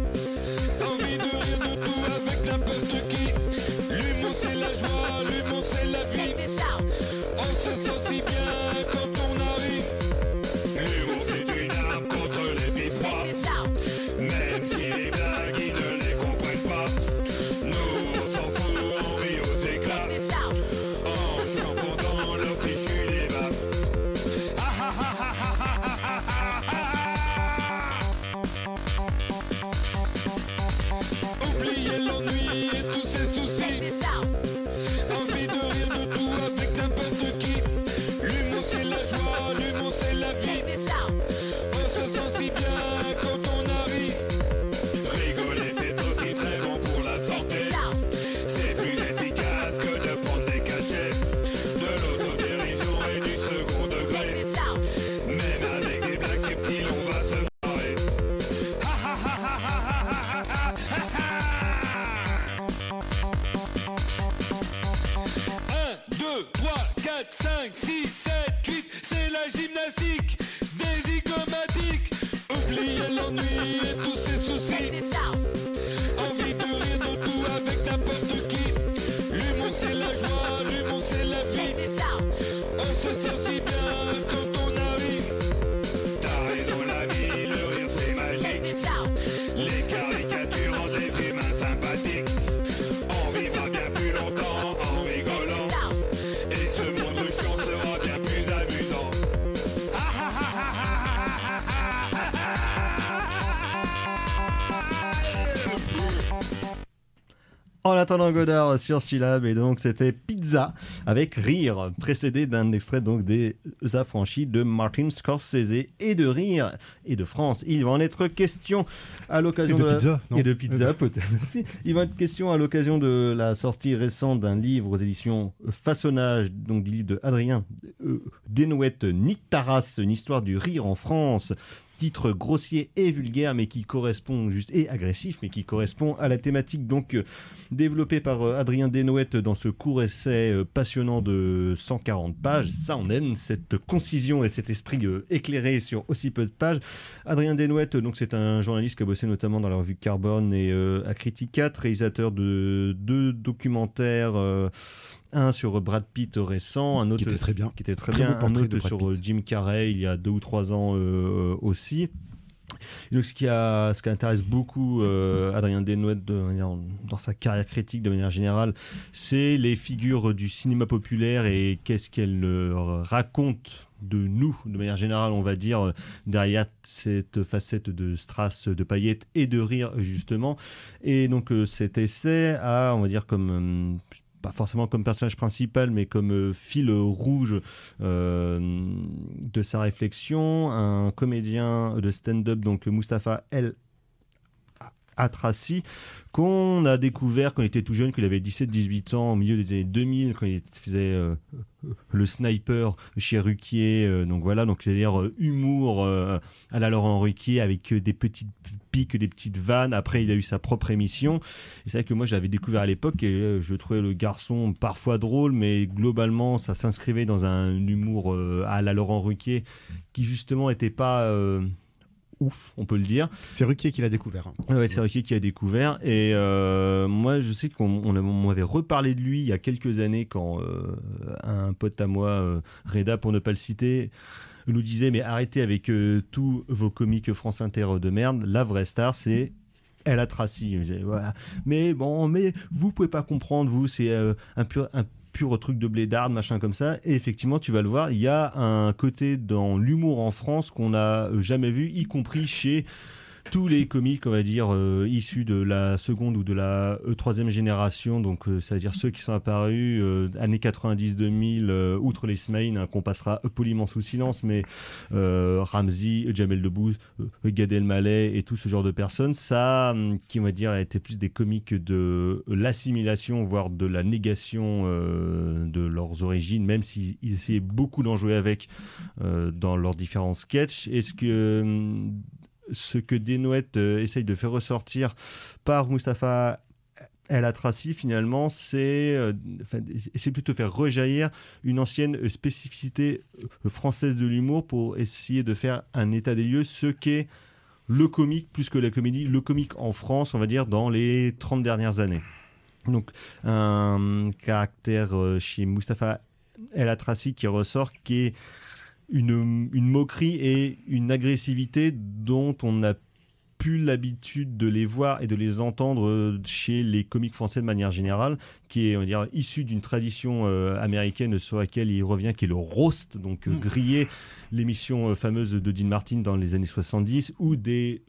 Ha ha! En attendant Godard sur Syllab, et donc c'était Pizza avec Rire, précédé d'un extrait donc des Affranchis de Martin Scorsese, et de Rire et de France. Il va en être question à l'occasion de Pizza, et de Pizza peut-être aussi. Il va être question à l'occasion de la sortie récente d'un livre aux éditions Façonnage, donc du livre de Adrien Denouette, Nik ta race, une histoire du rire en France. Titre grossier et vulgaire, mais qui correspond juste, et agressif, mais qui correspond à la thématique donc développée par Adrien Denouette dans ce court essai passionnant de 140 pages. Ça, on aime cette concision et cet esprit éclairé sur aussi peu de pages. Adrien Denouette, donc c'est un journaliste qui a bossé notamment dans la revue Carbone et à Critica, réalisateur de deux documentaires. Un sur Brad Pitt récent, un autre qui était très bien, un autre sur Jim Carrey il y a 2 ou 3 ans aussi. Et donc ce qui intéresse beaucoup Adrien Denouette dans sa carrière critique de manière générale, c'est les figures du cinéma populaire et qu'est-ce qu'elles racontent de nous, de manière générale, on va dire, derrière cette facette de strass, de paillettes et de rire, justement. Et donc cet essai a, on va dire, comme... pas forcément comme personnage principal, mais comme fil rouge de sa réflexion, un comédien de stand-up, donc Mustapha El Attrasi, qu'on a découvert quand il était tout jeune, qu'il avait 17-18 ans, au milieu des années 2000, quand il faisait le sniper chez Ruquier. Donc voilà, donc c'est-à-dire humour à la Laurent Ruquier, avec des petites piques, des petites vannes. Après, il a eu sa propre émission. Et c'est vrai que moi, je l'avais découvert à l'époque et je trouvais le garçon parfois drôle, mais globalement, ça s'inscrivait dans un humour à la Laurent Ruquier qui, justement, n'était pas... ouf, on peut le dire. C'est Ruquier qui l'a découvert. Ouais, c'est Ruquier qui l'a découvert. Et moi, je sais qu'on m'avait reparlé de lui il y a quelques années quand un pote à moi, Reda, pour ne pas le citer, nous disait « Mais arrêtez avec tous vos comiques France Inter de merde. La vraie star, c'est... » Elle a tracé. Voilà. Mais bon, mais vous pouvez pas comprendre, vous, c'est un pur truc de blédard, machin comme ça. Et effectivement, tu vas le voir, il y a un côté dans l'humour en France qu'on n'a jamais vu, y compris chez tous les comiques, on va dire, issus de la seconde ou de la troisième génération, donc c'est-à-dire ceux qui sont apparus années 90-2000, outre les Smaïn, hein, qu'on passera poliment sous silence, mais Ramzi, Jamel Debbouze, Gad Elmaleh et tout ce genre de personnes, ça, qui on va dire, était plus des comiques de l'assimilation, voire de la négation de leurs origines, même s'ils essayaient beaucoup d'en jouer avec dans leurs différents sketchs. Est-ce que... ce que Denouette essaye de faire ressortir par Mustapha El Attrasi, finalement, c'est plutôt faire rejaillir une ancienne spécificité française de l'humour pour essayer de faire un état des lieux, ce qu'est le comique, plus que la comédie, le comique en France, on va dire, dans les 30 dernières années. Donc, un caractère chez Mustapha El Attrasi qui ressort, qui est une moquerie et une agressivité dont on n'a plus l'habitude de les voir et de les entendre chez les comiques français de manière générale, qui est, on va dire, issu d'une tradition américaine sur laquelle il revient, qui est le roast, donc griller, l'émission fameuse de Dean Martin dans les années 70, où des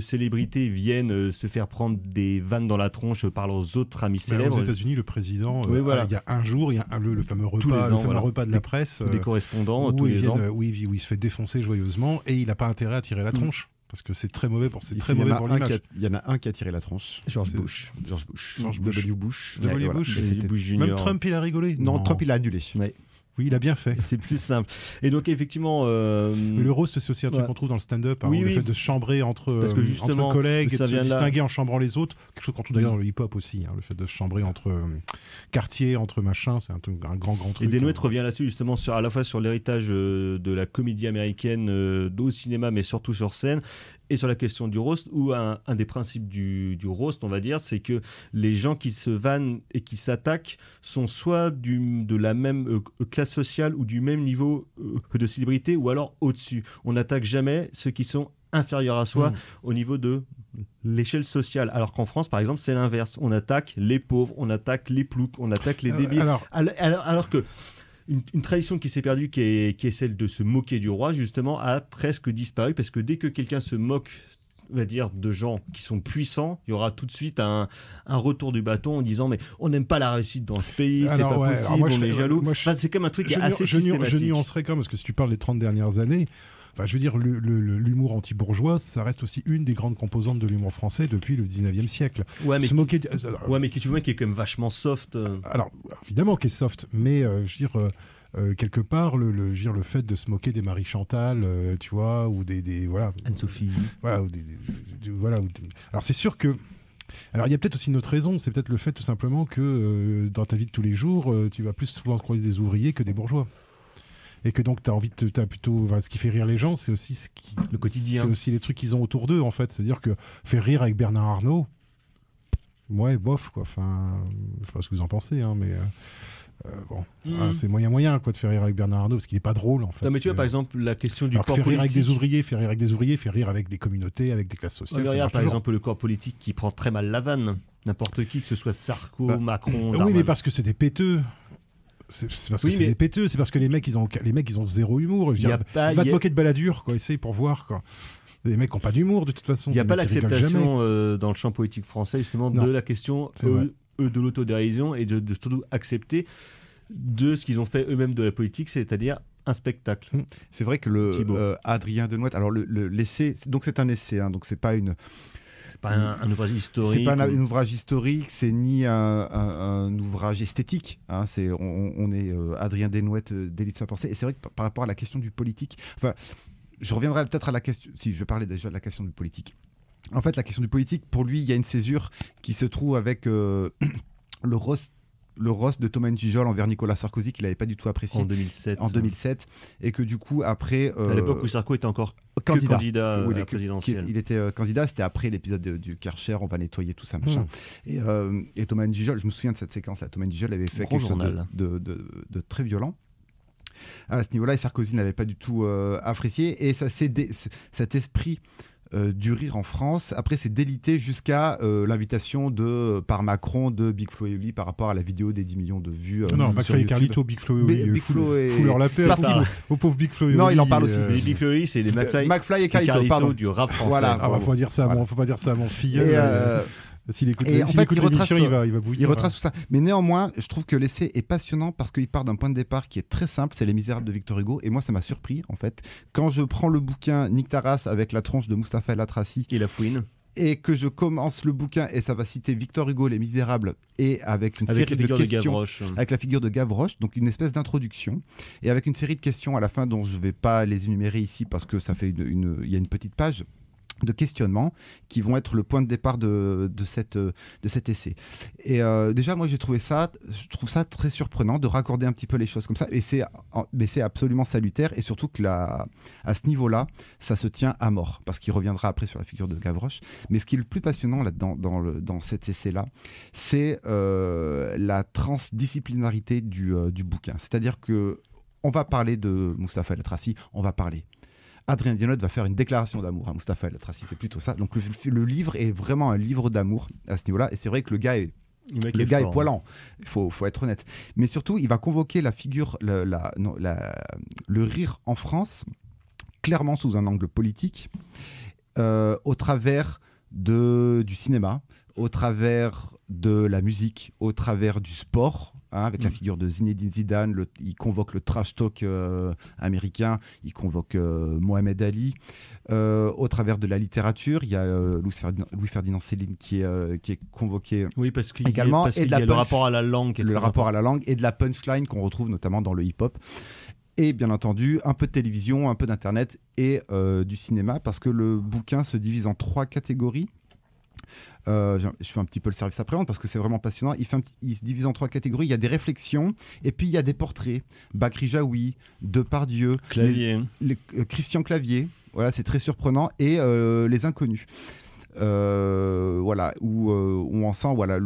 célébrités viennent se faire prendre des vannes dans la tronche par leurs autres amis célèbres. Aux États-Unis, le président, oui, voilà. Il y a un jour, il y a le fameux repas, voilà, repas de la presse, des correspondants, où, tous les ans. Où il se fait défoncer joyeusement et il n'a pas intérêt à tirer la tronche. Parce que c'est très mauvais pour l'image. Il y en a un qui a tiré la tronche. George Bush. W. Bush. Même Trump, il a rigolé. Non, Trump, il a annulé. Ouais. Oui, il a bien fait. C'est plus simple. Et donc, effectivement... Mais le roast, c'est aussi un truc qu'on trouve dans le stand-up. Hein, le fait de se chambrer entre collègues, et de se distinguer en chambrant les autres. Quelque chose qu'on trouve d'ailleurs dans le hip-hop aussi. Hein, le fait de se chambrer entre quartiers, entre machins, c'est un grand truc. Et Denouette revient là-dessus, justement, à la fois sur l'héritage de la comédie américaine au cinéma, mais surtout sur scène. Et sur la question du roast, où un des principes du roast, on va dire, c'est que les gens qui se vannent et qui s'attaquent sont soit de la même classe sociale ou du même niveau de célébrité, ou alors au-dessus. On n'attaque jamais ceux qui sont inférieurs à soi au niveau de l'échelle sociale. Alors qu'en France, par exemple, c'est l'inverse. On attaque les pauvres, on attaque les ploucs, on attaque les débiles. Alors que... Une tradition qui s'est perdue, qui est celle de se moquer du roi, justement, a presque disparu, parce que dès que quelqu'un se moque on va dire, de gens qui sont puissants, il y aura tout de suite un retour du bâton en disant mais on n'aime pas la réussite dans ce pays, c'est pas possible, on est jaloux. Enfin, c'est comme un truc assez systématique. Je nuancerais quand même, parce que si tu parles des 30 dernières années, enfin, je veux dire, l'humour anti-bourgeois, ça reste aussi une des grandes composantes de l'humour français depuis le 19e siècle. Ouais, mais qui tu vois qui est quand même vachement soft. Alors, évidemment qu'il est soft, mais je veux dire, quelque part, le fait de se moquer des Marie Chantal, tu vois, ou des voilà, Anne-Sophie. Voilà, alors, c'est sûr que. Alors il y a peut-être aussi une autre raison, c'est peut-être le fait tout simplement que dans ta vie de tous les jours, tu vas plus souvent croiser des ouvriers que des bourgeois. Et que donc tu as envie de ce qui fait rire les gens, c'est aussi le quotidien. C'est aussi les trucs qu'ils ont autour d'eux en fait, c'est-à-dire que faire rire avec Bernard Arnault, ouais, bof quoi, enfin, je sais pas ce que vous en pensez hein, mais bon, ah, c'est moyen quoi de faire rire avec Bernard Arnault parce qu'il est pas drôle en fait. Non mais tu vois par exemple la question du corps politique. Faire rire avec des communautés, avec des classes sociales. Ouais, regarde, par exemple le corps politique qui prend très mal la vanne. N'importe qui, que ce soit Sarko, Macron. Oui, mais parce que c'est des péteux. C'est parce que c'est des péteux. C'est parce que les mecs ils ont zéro humour. Je veux dire, va te moquer de Balladur quoi. Essaye pour voir quoi. Les mecs n'ont pas d'humour de toute façon. Il n'y a pas l'acceptation dans le champ politique français justement de la question. De l'autodérision et de surtout accepter de ce qu'ils ont fait eux-mêmes de la politique, c'est-à-dire un spectacle. C'est vrai que le Adrien Denouette, alors l'essai, donc c'est un essai, hein, donc c'est pas une... C'est pas un ouvrage historique. C'est pas un ouvrage historique, c'est ni un ouvrage esthétique. Hein, c'est on est Adrien Denouette d'Ellipse à penser. Et c'est vrai que par rapport à la question du politique, enfin, je reviendrai peut-être à la question. Si je vais parler déjà de la question du politique. En fait, la question du politique, pour lui, il y a une césure qui se trouve avec le roast de Thomas Gijol envers Nicolas Sarkozy, qu'il n'avait pas du tout apprécié en 2007. Et que du coup, après... à l'époque où Sarko était encore candidat à la présidentielle. Il était candidat, c'était après l'épisode du Karcher, on va nettoyer tout ça, machin. Et Thomas Gijol, je me souviens de cette séquence-là, Thomas Gijol avait fait quelque chose de très violent. À ce niveau-là, et Sarkozy n'avait pas du tout apprécié. Et ça, cet esprit... du rire en France, après c'est délité jusqu'à l'invitation par Macron de Bigflo et Oli par rapport à la vidéo des 10 millions de vues. Non, McFly et Carlito, Bigflo et Oli, fouleur la paix au pauvre Bigflo et Oli. Non, il en parle aussi. Bigflo et Oli, c'est des McFly et Carlito, pardon, du rap français. Voilà, ah, bah, faut pas dire ça à mon fils. S'il écoute l'émission, il va bouillir. Il retrace tout ça. Mais néanmoins, je trouve que l'essai est passionnant parce qu'il part d'un point de départ qui est très simple, c'est Les Misérables de Victor Hugo. Et moi, ça m'a surpris, en fait. Quand je prends le bouquin Nik ta race avec la tronche de Mustapha El Attrasi et la fouine, et que je commence le bouquin et ça va citer Victor Hugo, Les Misérables, et avec une série de questions, avec la figure de Gavroche, donc une espèce d'introduction, et avec une série de questions à la fin dont je ne vais pas les énumérer ici parce que ça fait il y a une petite page de questionnements qui vont être le point de départ de cet essai. Et déjà, moi, je trouve ça très surprenant de raccorder un petit peu les choses comme ça. Et c'est absolument salutaire. Et surtout que à ce niveau-là, ça se tient à mort, parce qu'il reviendra après sur la figure de Gavroche. Mais ce qui est le plus passionnant là-dedans, dans cet essai-là, c'est la transdisciplinarité du bouquin. C'est-à-dire que on va parler de Mustapha El Attrasi, on va parler. Adrien Denouette va faire une déclaration d'amour à Mustapha El Attrasi, c'est plutôt ça. Donc le livre est vraiment un livre d'amour à ce niveau-là. Et c'est vrai que le gars est poilant, il faut être honnête. Mais surtout, il va convoquer la figure, le rire en France, clairement sous un angle politique, au travers du cinéma, au travers de la musique, au travers du sport, hein, avec la figure de Zinedine Zidane, il convoque le trash talk américain, il convoque Mohamed Ali, au travers de la littérature, il y a Louis Ferdinand Céline qui est convoqué. Oui, parce qu'il y a le rapport à la langue. Le rapport à la langue et de la punchline qu'on retrouve notamment dans le hip-hop. Et bien entendu, un peu de télévision, un peu d'internet et du cinéma, parce que le bouquin se divise en 3 catégories. Je fais un petit peu le service après-vente parce que c'est vraiment passionnant. Il se divise en 3 catégories. Il y a des réflexions et puis il y a des portraits. Bakri Jaoui, Depardieu, Clavier. Christian Clavier. Voilà, c'est très surprenant. Et Les Inconnus. Voilà, où on sent voilà,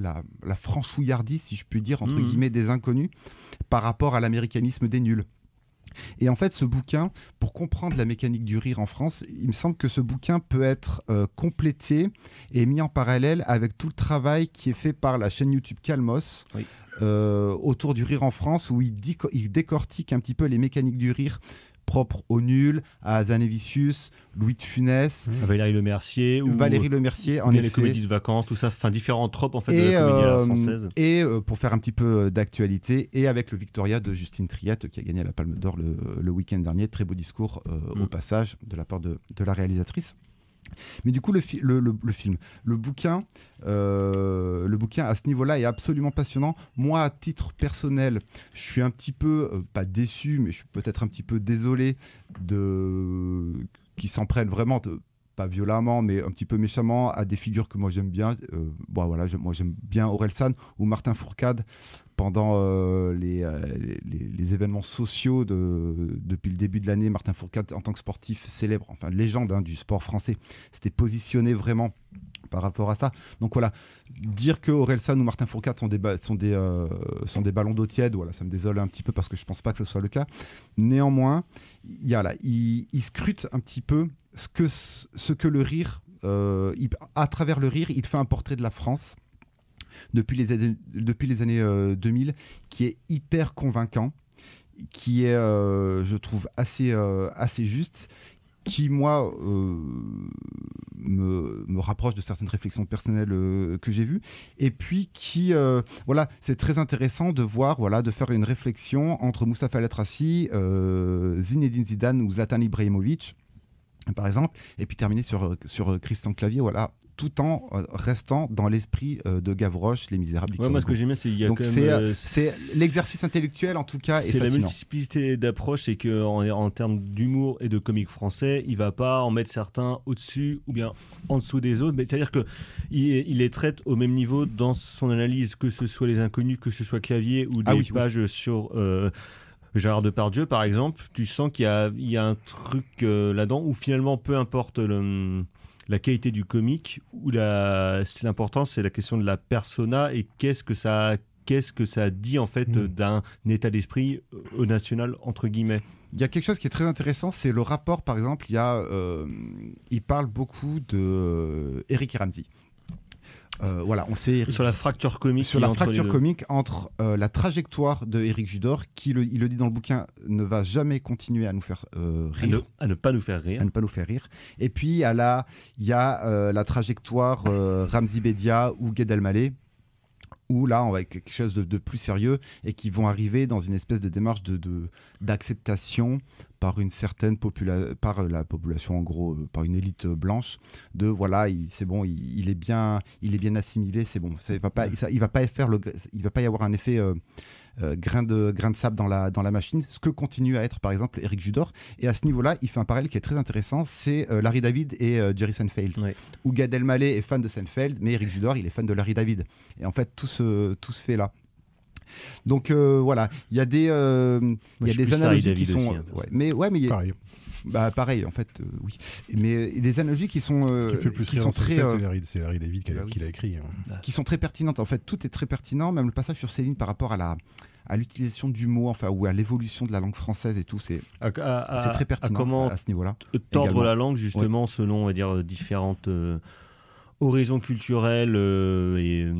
la franchouillardise, si je puis dire, entre guillemets, des Inconnus par rapport à l'américanisme des nuls. Et en fait, ce bouquin, pour comprendre la mécanique du rire en France, il me semble que ce bouquin peut être complété et mis en parallèle avec tout le travail qui est fait par la chaîne YouTube Calmos autour du rire en France, où il décortique un petit peu les mécaniques du rire propre au nul, à Zanevicius, Louis de Funès, Valérie Le Mercier, ou Valérie Le Mercier, en effet. Les comédies de vacances, tout ça, enfin différents tropes en fait de la comédie française. Et pour faire un petit peu d'actualité, et avec le Victoria de Justine Triet qui a gagné la Palme d'Or le week-end dernier, très beau discours au passage de la part de la réalisatrice. Mais du coup, le bouquin à ce niveau-là est absolument passionnant. Moi, à titre personnel, je suis un petit peu, pas déçu, mais je suis peut-être un petit peu désolé qu'ils s'en prennent vraiment, pas violemment, mais un petit peu méchamment, à des figures que moi j'aime bien. Bon, voilà, moi j'aime bien Orelsan ou Martin Fourcade pendant les événements sociaux depuis le début de l'année. Martin Fourcade, en tant que sportif célèbre, enfin légende du sport français, s'était positionné vraiment par rapport à ça. Donc voilà, dire que Orelsan ou Martin Fourcade sont des ballons d'eau tiède, voilà, ça me désole un petit peu parce que je ne pense pas que ce soit le cas. Néanmoins, il scrute un petit peu ce que le rire, à travers le rire, il fait un portrait de la France depuis les années 2000, qui est hyper convaincant, qui est, je trouve, assez juste, qui, moi, me rapproche de certaines réflexions personnelles que j'ai vues, et puis qui, voilà, c'est très intéressant de voir, voilà, de faire une réflexion entre Mustapha El Attrasi, Zinedine Zidane ou Zlatan Ibrahimovic, par exemple, et puis terminer sur Christian Clavier, voilà, tout en restant dans l'esprit de Gavroche, Les Misérables. Ouais, moi, ce que j'aimais, c'est l'exercice intellectuel, en tout cas. C'est la multiplicité d'approches, et qu'en termes d'humour et de comique français, il ne va pas en mettre certains au-dessus ou bien en dessous des autres. C'est-à-dire qu'il les traite au même niveau dans son analyse, que ce soit Les Inconnus, que ce soit Clavier, ou des pages sur... Gérard Depardieu, par exemple, tu sens qu'il y a un truc là-dedans où finalement, peu importe la qualité du comique, l'important, c'est la question de la persona et qu'est-ce que ça dit en fait d'un état d'esprit national, entre guillemets. Il y a quelque chose qui est très intéressant, c'est le rapport, par exemple, il parle beaucoup d'Éric et Ramzi. Voilà, on sait sur la fracture comique entre la trajectoire de Éric Judor, qui il le dit dans le bouquin, ne va jamais continuer à nous faire rire, à ne pas nous faire rire, et puis il y a la trajectoire Ramzi Bédia ou Gad Elmaleh, où là on va avec quelque chose de plus sérieux et qui vont arriver dans une espèce de démarche d'acceptation par une certaine population, en gros, par une élite blanche, de voilà, c'est bon, il est bien assimilé, c'est bon, il va pas y avoir un effet grain de sable dans la machine, ce que continue à être par exemple Éric Judor. Et à ce niveau-là, il fait un parallèle qui est très intéressant, c'est Larry David et Jerry Seinfeld, où Gad Elmaleh est fan de Seinfeld, mais Éric Judor, il est fan de Larry David, et en fait tout se fait là. Donc voilà, il y a des analogies qui sont pareil en fait, oui, mais des analogies qui sont c'est Larry David qui l'a écrit, qui sont très pertinentes en fait. Tout est très pertinent, même le passage sur Céline par rapport à l'utilisation du mot, enfin, ou à l'évolution de la langue française et tout, c'est très pertinent à ce niveau-là. Tordre la langue justement selon, on va dire, différentes horizons culturels et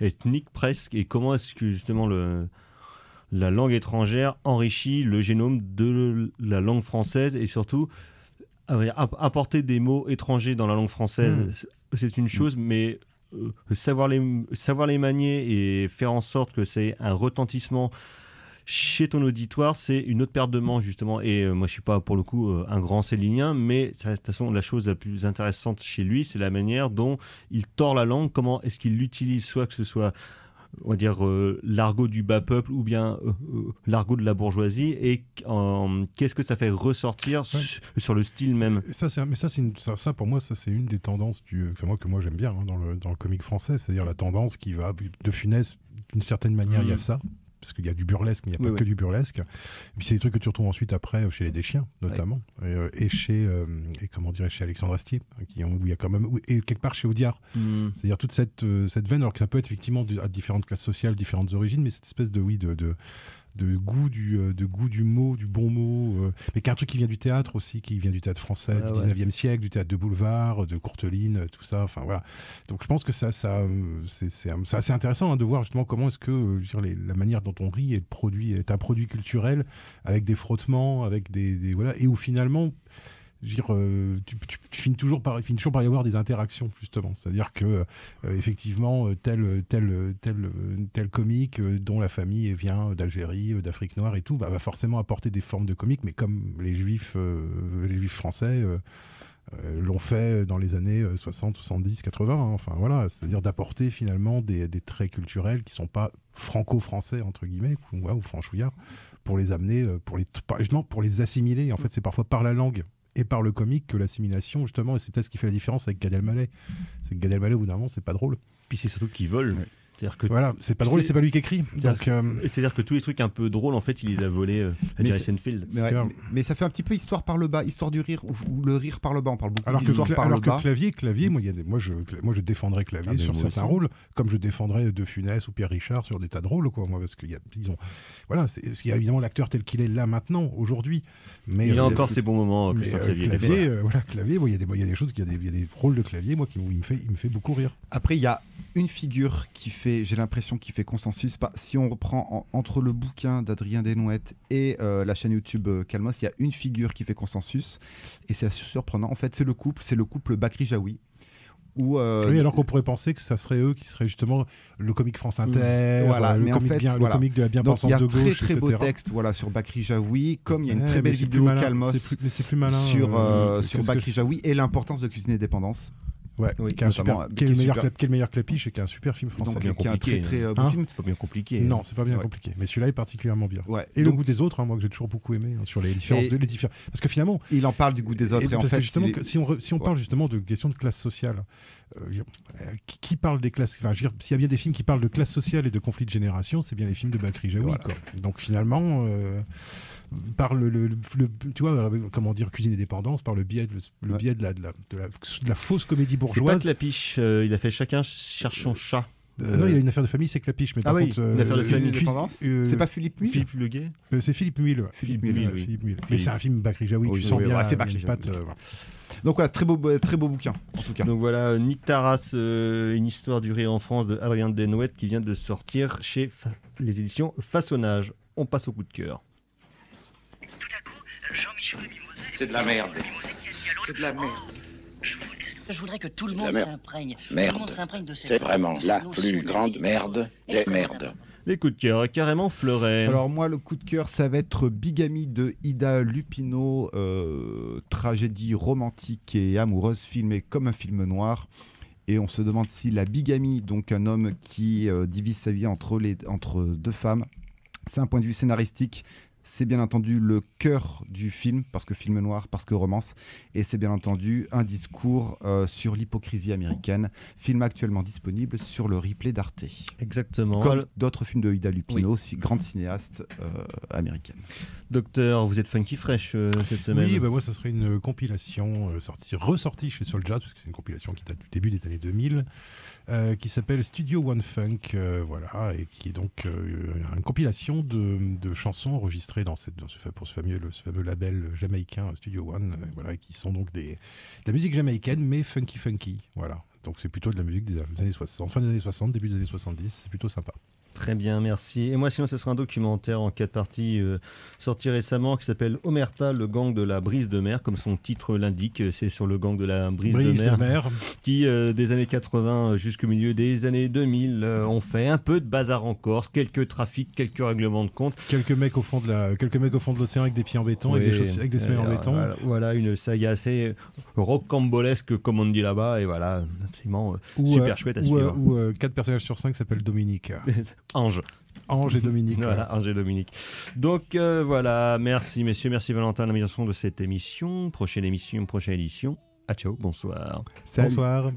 ethnique presque, et comment est-ce que justement la langue étrangère enrichit le génome de la langue française, et surtout apporter des mots étrangers dans la langue française, c'est une chose, mais savoir les manier et faire en sorte que c'est un retentissement chez ton auditoire, c'est une autre paire de manches justement. Et moi, je suis pas pour le coup un grand Célinien, mais de toute façon, la chose la plus intéressante chez lui, c'est la manière dont il tord la langue, comment est-ce qu'il l'utilise, soit que ce soit, on va dire, l'argot du bas peuple ou bien l'argot de la bourgeoisie, et qu'est-ce que ça fait ressortir sur le style même. Ça, pour moi, ça c'est une des tendances que moi j'aime bien dans le comique français, c'est-à-dire la tendance qui va de Funès, d'une certaine manière, il y a ça. Parce qu'il y a du burlesque, mais il n'y a pas que du burlesque. Et puis c'est des trucs que tu retrouves ensuite après chez les Deschiens, notamment, et chez Alexandre Astier, où il y a quand même, et quelque part chez Audiard. C'est-à-dire toute cette veine, alors que ça peut être effectivement à différentes classes sociales, différentes origines, mais cette espèce de de goût du mot, du bon mot, mais qu'un truc qui vient du théâtre aussi, qui vient du théâtre français, ah, du 19e siècle, du théâtre de boulevard, de Courteline, tout ça, enfin voilà. Donc je pense que c'est assez intéressant de voir justement comment est-ce que la manière dont on rit est un produit culturel, avec des frottements, avec des voilà, et où finalement tu finis toujours par y avoir des interactions, justement, c'est-à-dire que effectivement tel comique dont la famille vient d'Algérie, d'Afrique noire et tout, bah, va forcément apporter des formes de comique, mais comme les juifs français l'ont fait dans les années 60, 70, 80, hein, enfin voilà, c'est-à-dire d'apporter finalement des traits culturels qui sont pas franco-français entre guillemets ou franchouillards, pour les amener, pour les assimiler. En fait, c'est parfois par la langue et par le comique que l'assimilation, justement, et c'est peut-être ce qui fait la différence avec Gad Elmaleh. C'est que Gad Elmaleh, au bout d'un moment, c'est pas drôle. Puis c'est surtout qu'ils volent. Ouais. C'est-à-dire que voilà, c'est pas drôle et c'est pas lui qui écrit. C'est-à-dire que tous les trucs un peu drôles, en fait, il les a volés à Jerry Seinfeld. Mais ça fait un petit peu histoire par le bas, histoire du rire, ou le rire par le bas, on parle beaucoup d'histoire par le bas. Alors que Clavier, moi je défendrais Clavier sur certains rôles, comme je défendrais De Funès ou Pierre Richard sur des tas de rôles, quoi, moi, parce qu'il y a, disons, voilà, il y a évidemment l'acteur tel qu'il est là maintenant, aujourd'hui. Mais il a encore ses bons moments, Clavier. Voilà, Clavier, il y a des choses, il y a des rôles de Clavier, moi, qui me fait beaucoup rire. Après, il y a une figure qui fait, j'ai l'impression qu'il fait consensus. Si on reprend entre le bouquin d'Adrien Denouette et la chaîne YouTube Calmos, il y a une figure qui fait consensus, et c'est assez surprenant, en fait, c'est le couple Bakri Jaoui. Oui, alors qu'on pourrait penser que ça serait eux qui seraient justement le comique France Inter, voilà, le comique de la bien-pensance de gauche, etc. Il y a un très beau texte, voilà, sur Bakri Jaoui, comme il y a une très belle vidéo Calmos sur Bakri Jaoui et l'importance de Cuisine et Dépendance. Ouais, oui, qui est le meilleur clapiche et qui est un super film français. Donc, qui est un très beau film. C'est pas bien compliqué. Non, c'est pas bien compliqué. Mais celui-là est particulièrement bien. Ouais. Et donc, le goût des autres, hein, moi que j'ai toujours beaucoup aimé, hein, sur les différences. Parce que finalement. Il en parle du goût des autres. Parce que justement, si on parle justement de questions de classe sociale, qui parle des classes. Enfin, s'il y a bien des films qui parlent de classe sociale et de conflits de génération, c'est bien les films de Bakri Jaoui. Voilà. Donc finalement. Par tu vois, comment dire, Cuisine et Dépendance, par le biais de la fausse comédie bourgeoise. C'est pas Clapiche, il a fait Chacun cherche son chat. Non, il a une affaire de famille, c'est Clapiche. Mais par contre, une affaire de famille, c'est pas Philippe Muil. Philippe Le Guay. C'est Philippe Muil. Ouais. Philippe Muil. Mais c'est un film Bakri Jaoui, tu sens bien. C'est Bakri Jaoui. Donc voilà, très beau bouquin, en tout cas. Donc voilà, Nik ta race, une histoire du rire en France, de Adrien Denouette, qui vient de sortir chez les éditions Façonnage. On passe au coup de cœur. C'est de la merde. C'est de la merde. Je voudrais que tout le monde s'imprègne. Merde. C'est vraiment la plus grande merde des merdes. Les coups de cœur, carrément Fleuret. Alors moi, le coup de cœur, ça va être Bigamie de Ida Lupino, tragédie romantique et amoureuse filmée comme un film noir. Et on se demande si la bigamie, donc un homme qui divise sa vie entre deux femmes, c'est un point de vue scénaristique. C'est bien entendu le cœur du film, parce que film noir, parce que romance. Et c'est bien entendu un discours sur l'hypocrisie américaine. Film actuellement disponible sur le replay d'Arte. Exactement. Comme d'autres films de Ida Lupino, aussi grande cinéaste américaine. Docteur, vous êtes funky fresh cette semaine. Oui, bah moi, ça serait une compilation ressortie chez Soulja, parce que c'est une compilation qui date du début des années 2000, qui s'appelle Studio One Funk, voilà, et qui est donc une compilation de chansons enregistrées pour ce fameux label jamaïcain Studio One, voilà, qui sont donc de la musique jamaïcaine, mais funky, voilà. Donc c'est plutôt de la musique des années 60, fin des années 60, début des années 70, c'est plutôt sympa. Très bien, merci. Et moi, sinon, ce sera un documentaire en 4 parties sorti récemment qui s'appelle Omerta, le gang de la brise de mer. Comme son titre l'indique, c'est sur le gang de la brise de mer qui, des années 80 jusqu'au milieu des années 2000, ont fait un peu de bazar en Corse, quelques trafics, quelques règlements de compte. Quelques mecs au fond de l'océan avec des pieds en béton, avec des semelles en béton. Voilà, une saga assez rocambolesque, comme on dit là-bas. Et voilà, absolument super chouette à suivre. Ou 4 personnages sur 5 s'appellent Dominique. Ange et Dominique. Voilà, Ange et Dominique. Donc voilà, merci messieurs, merci Valentin à la mise en son de cette émission. Prochaine édition. À ciao, bonsoir. Salut. Bonsoir.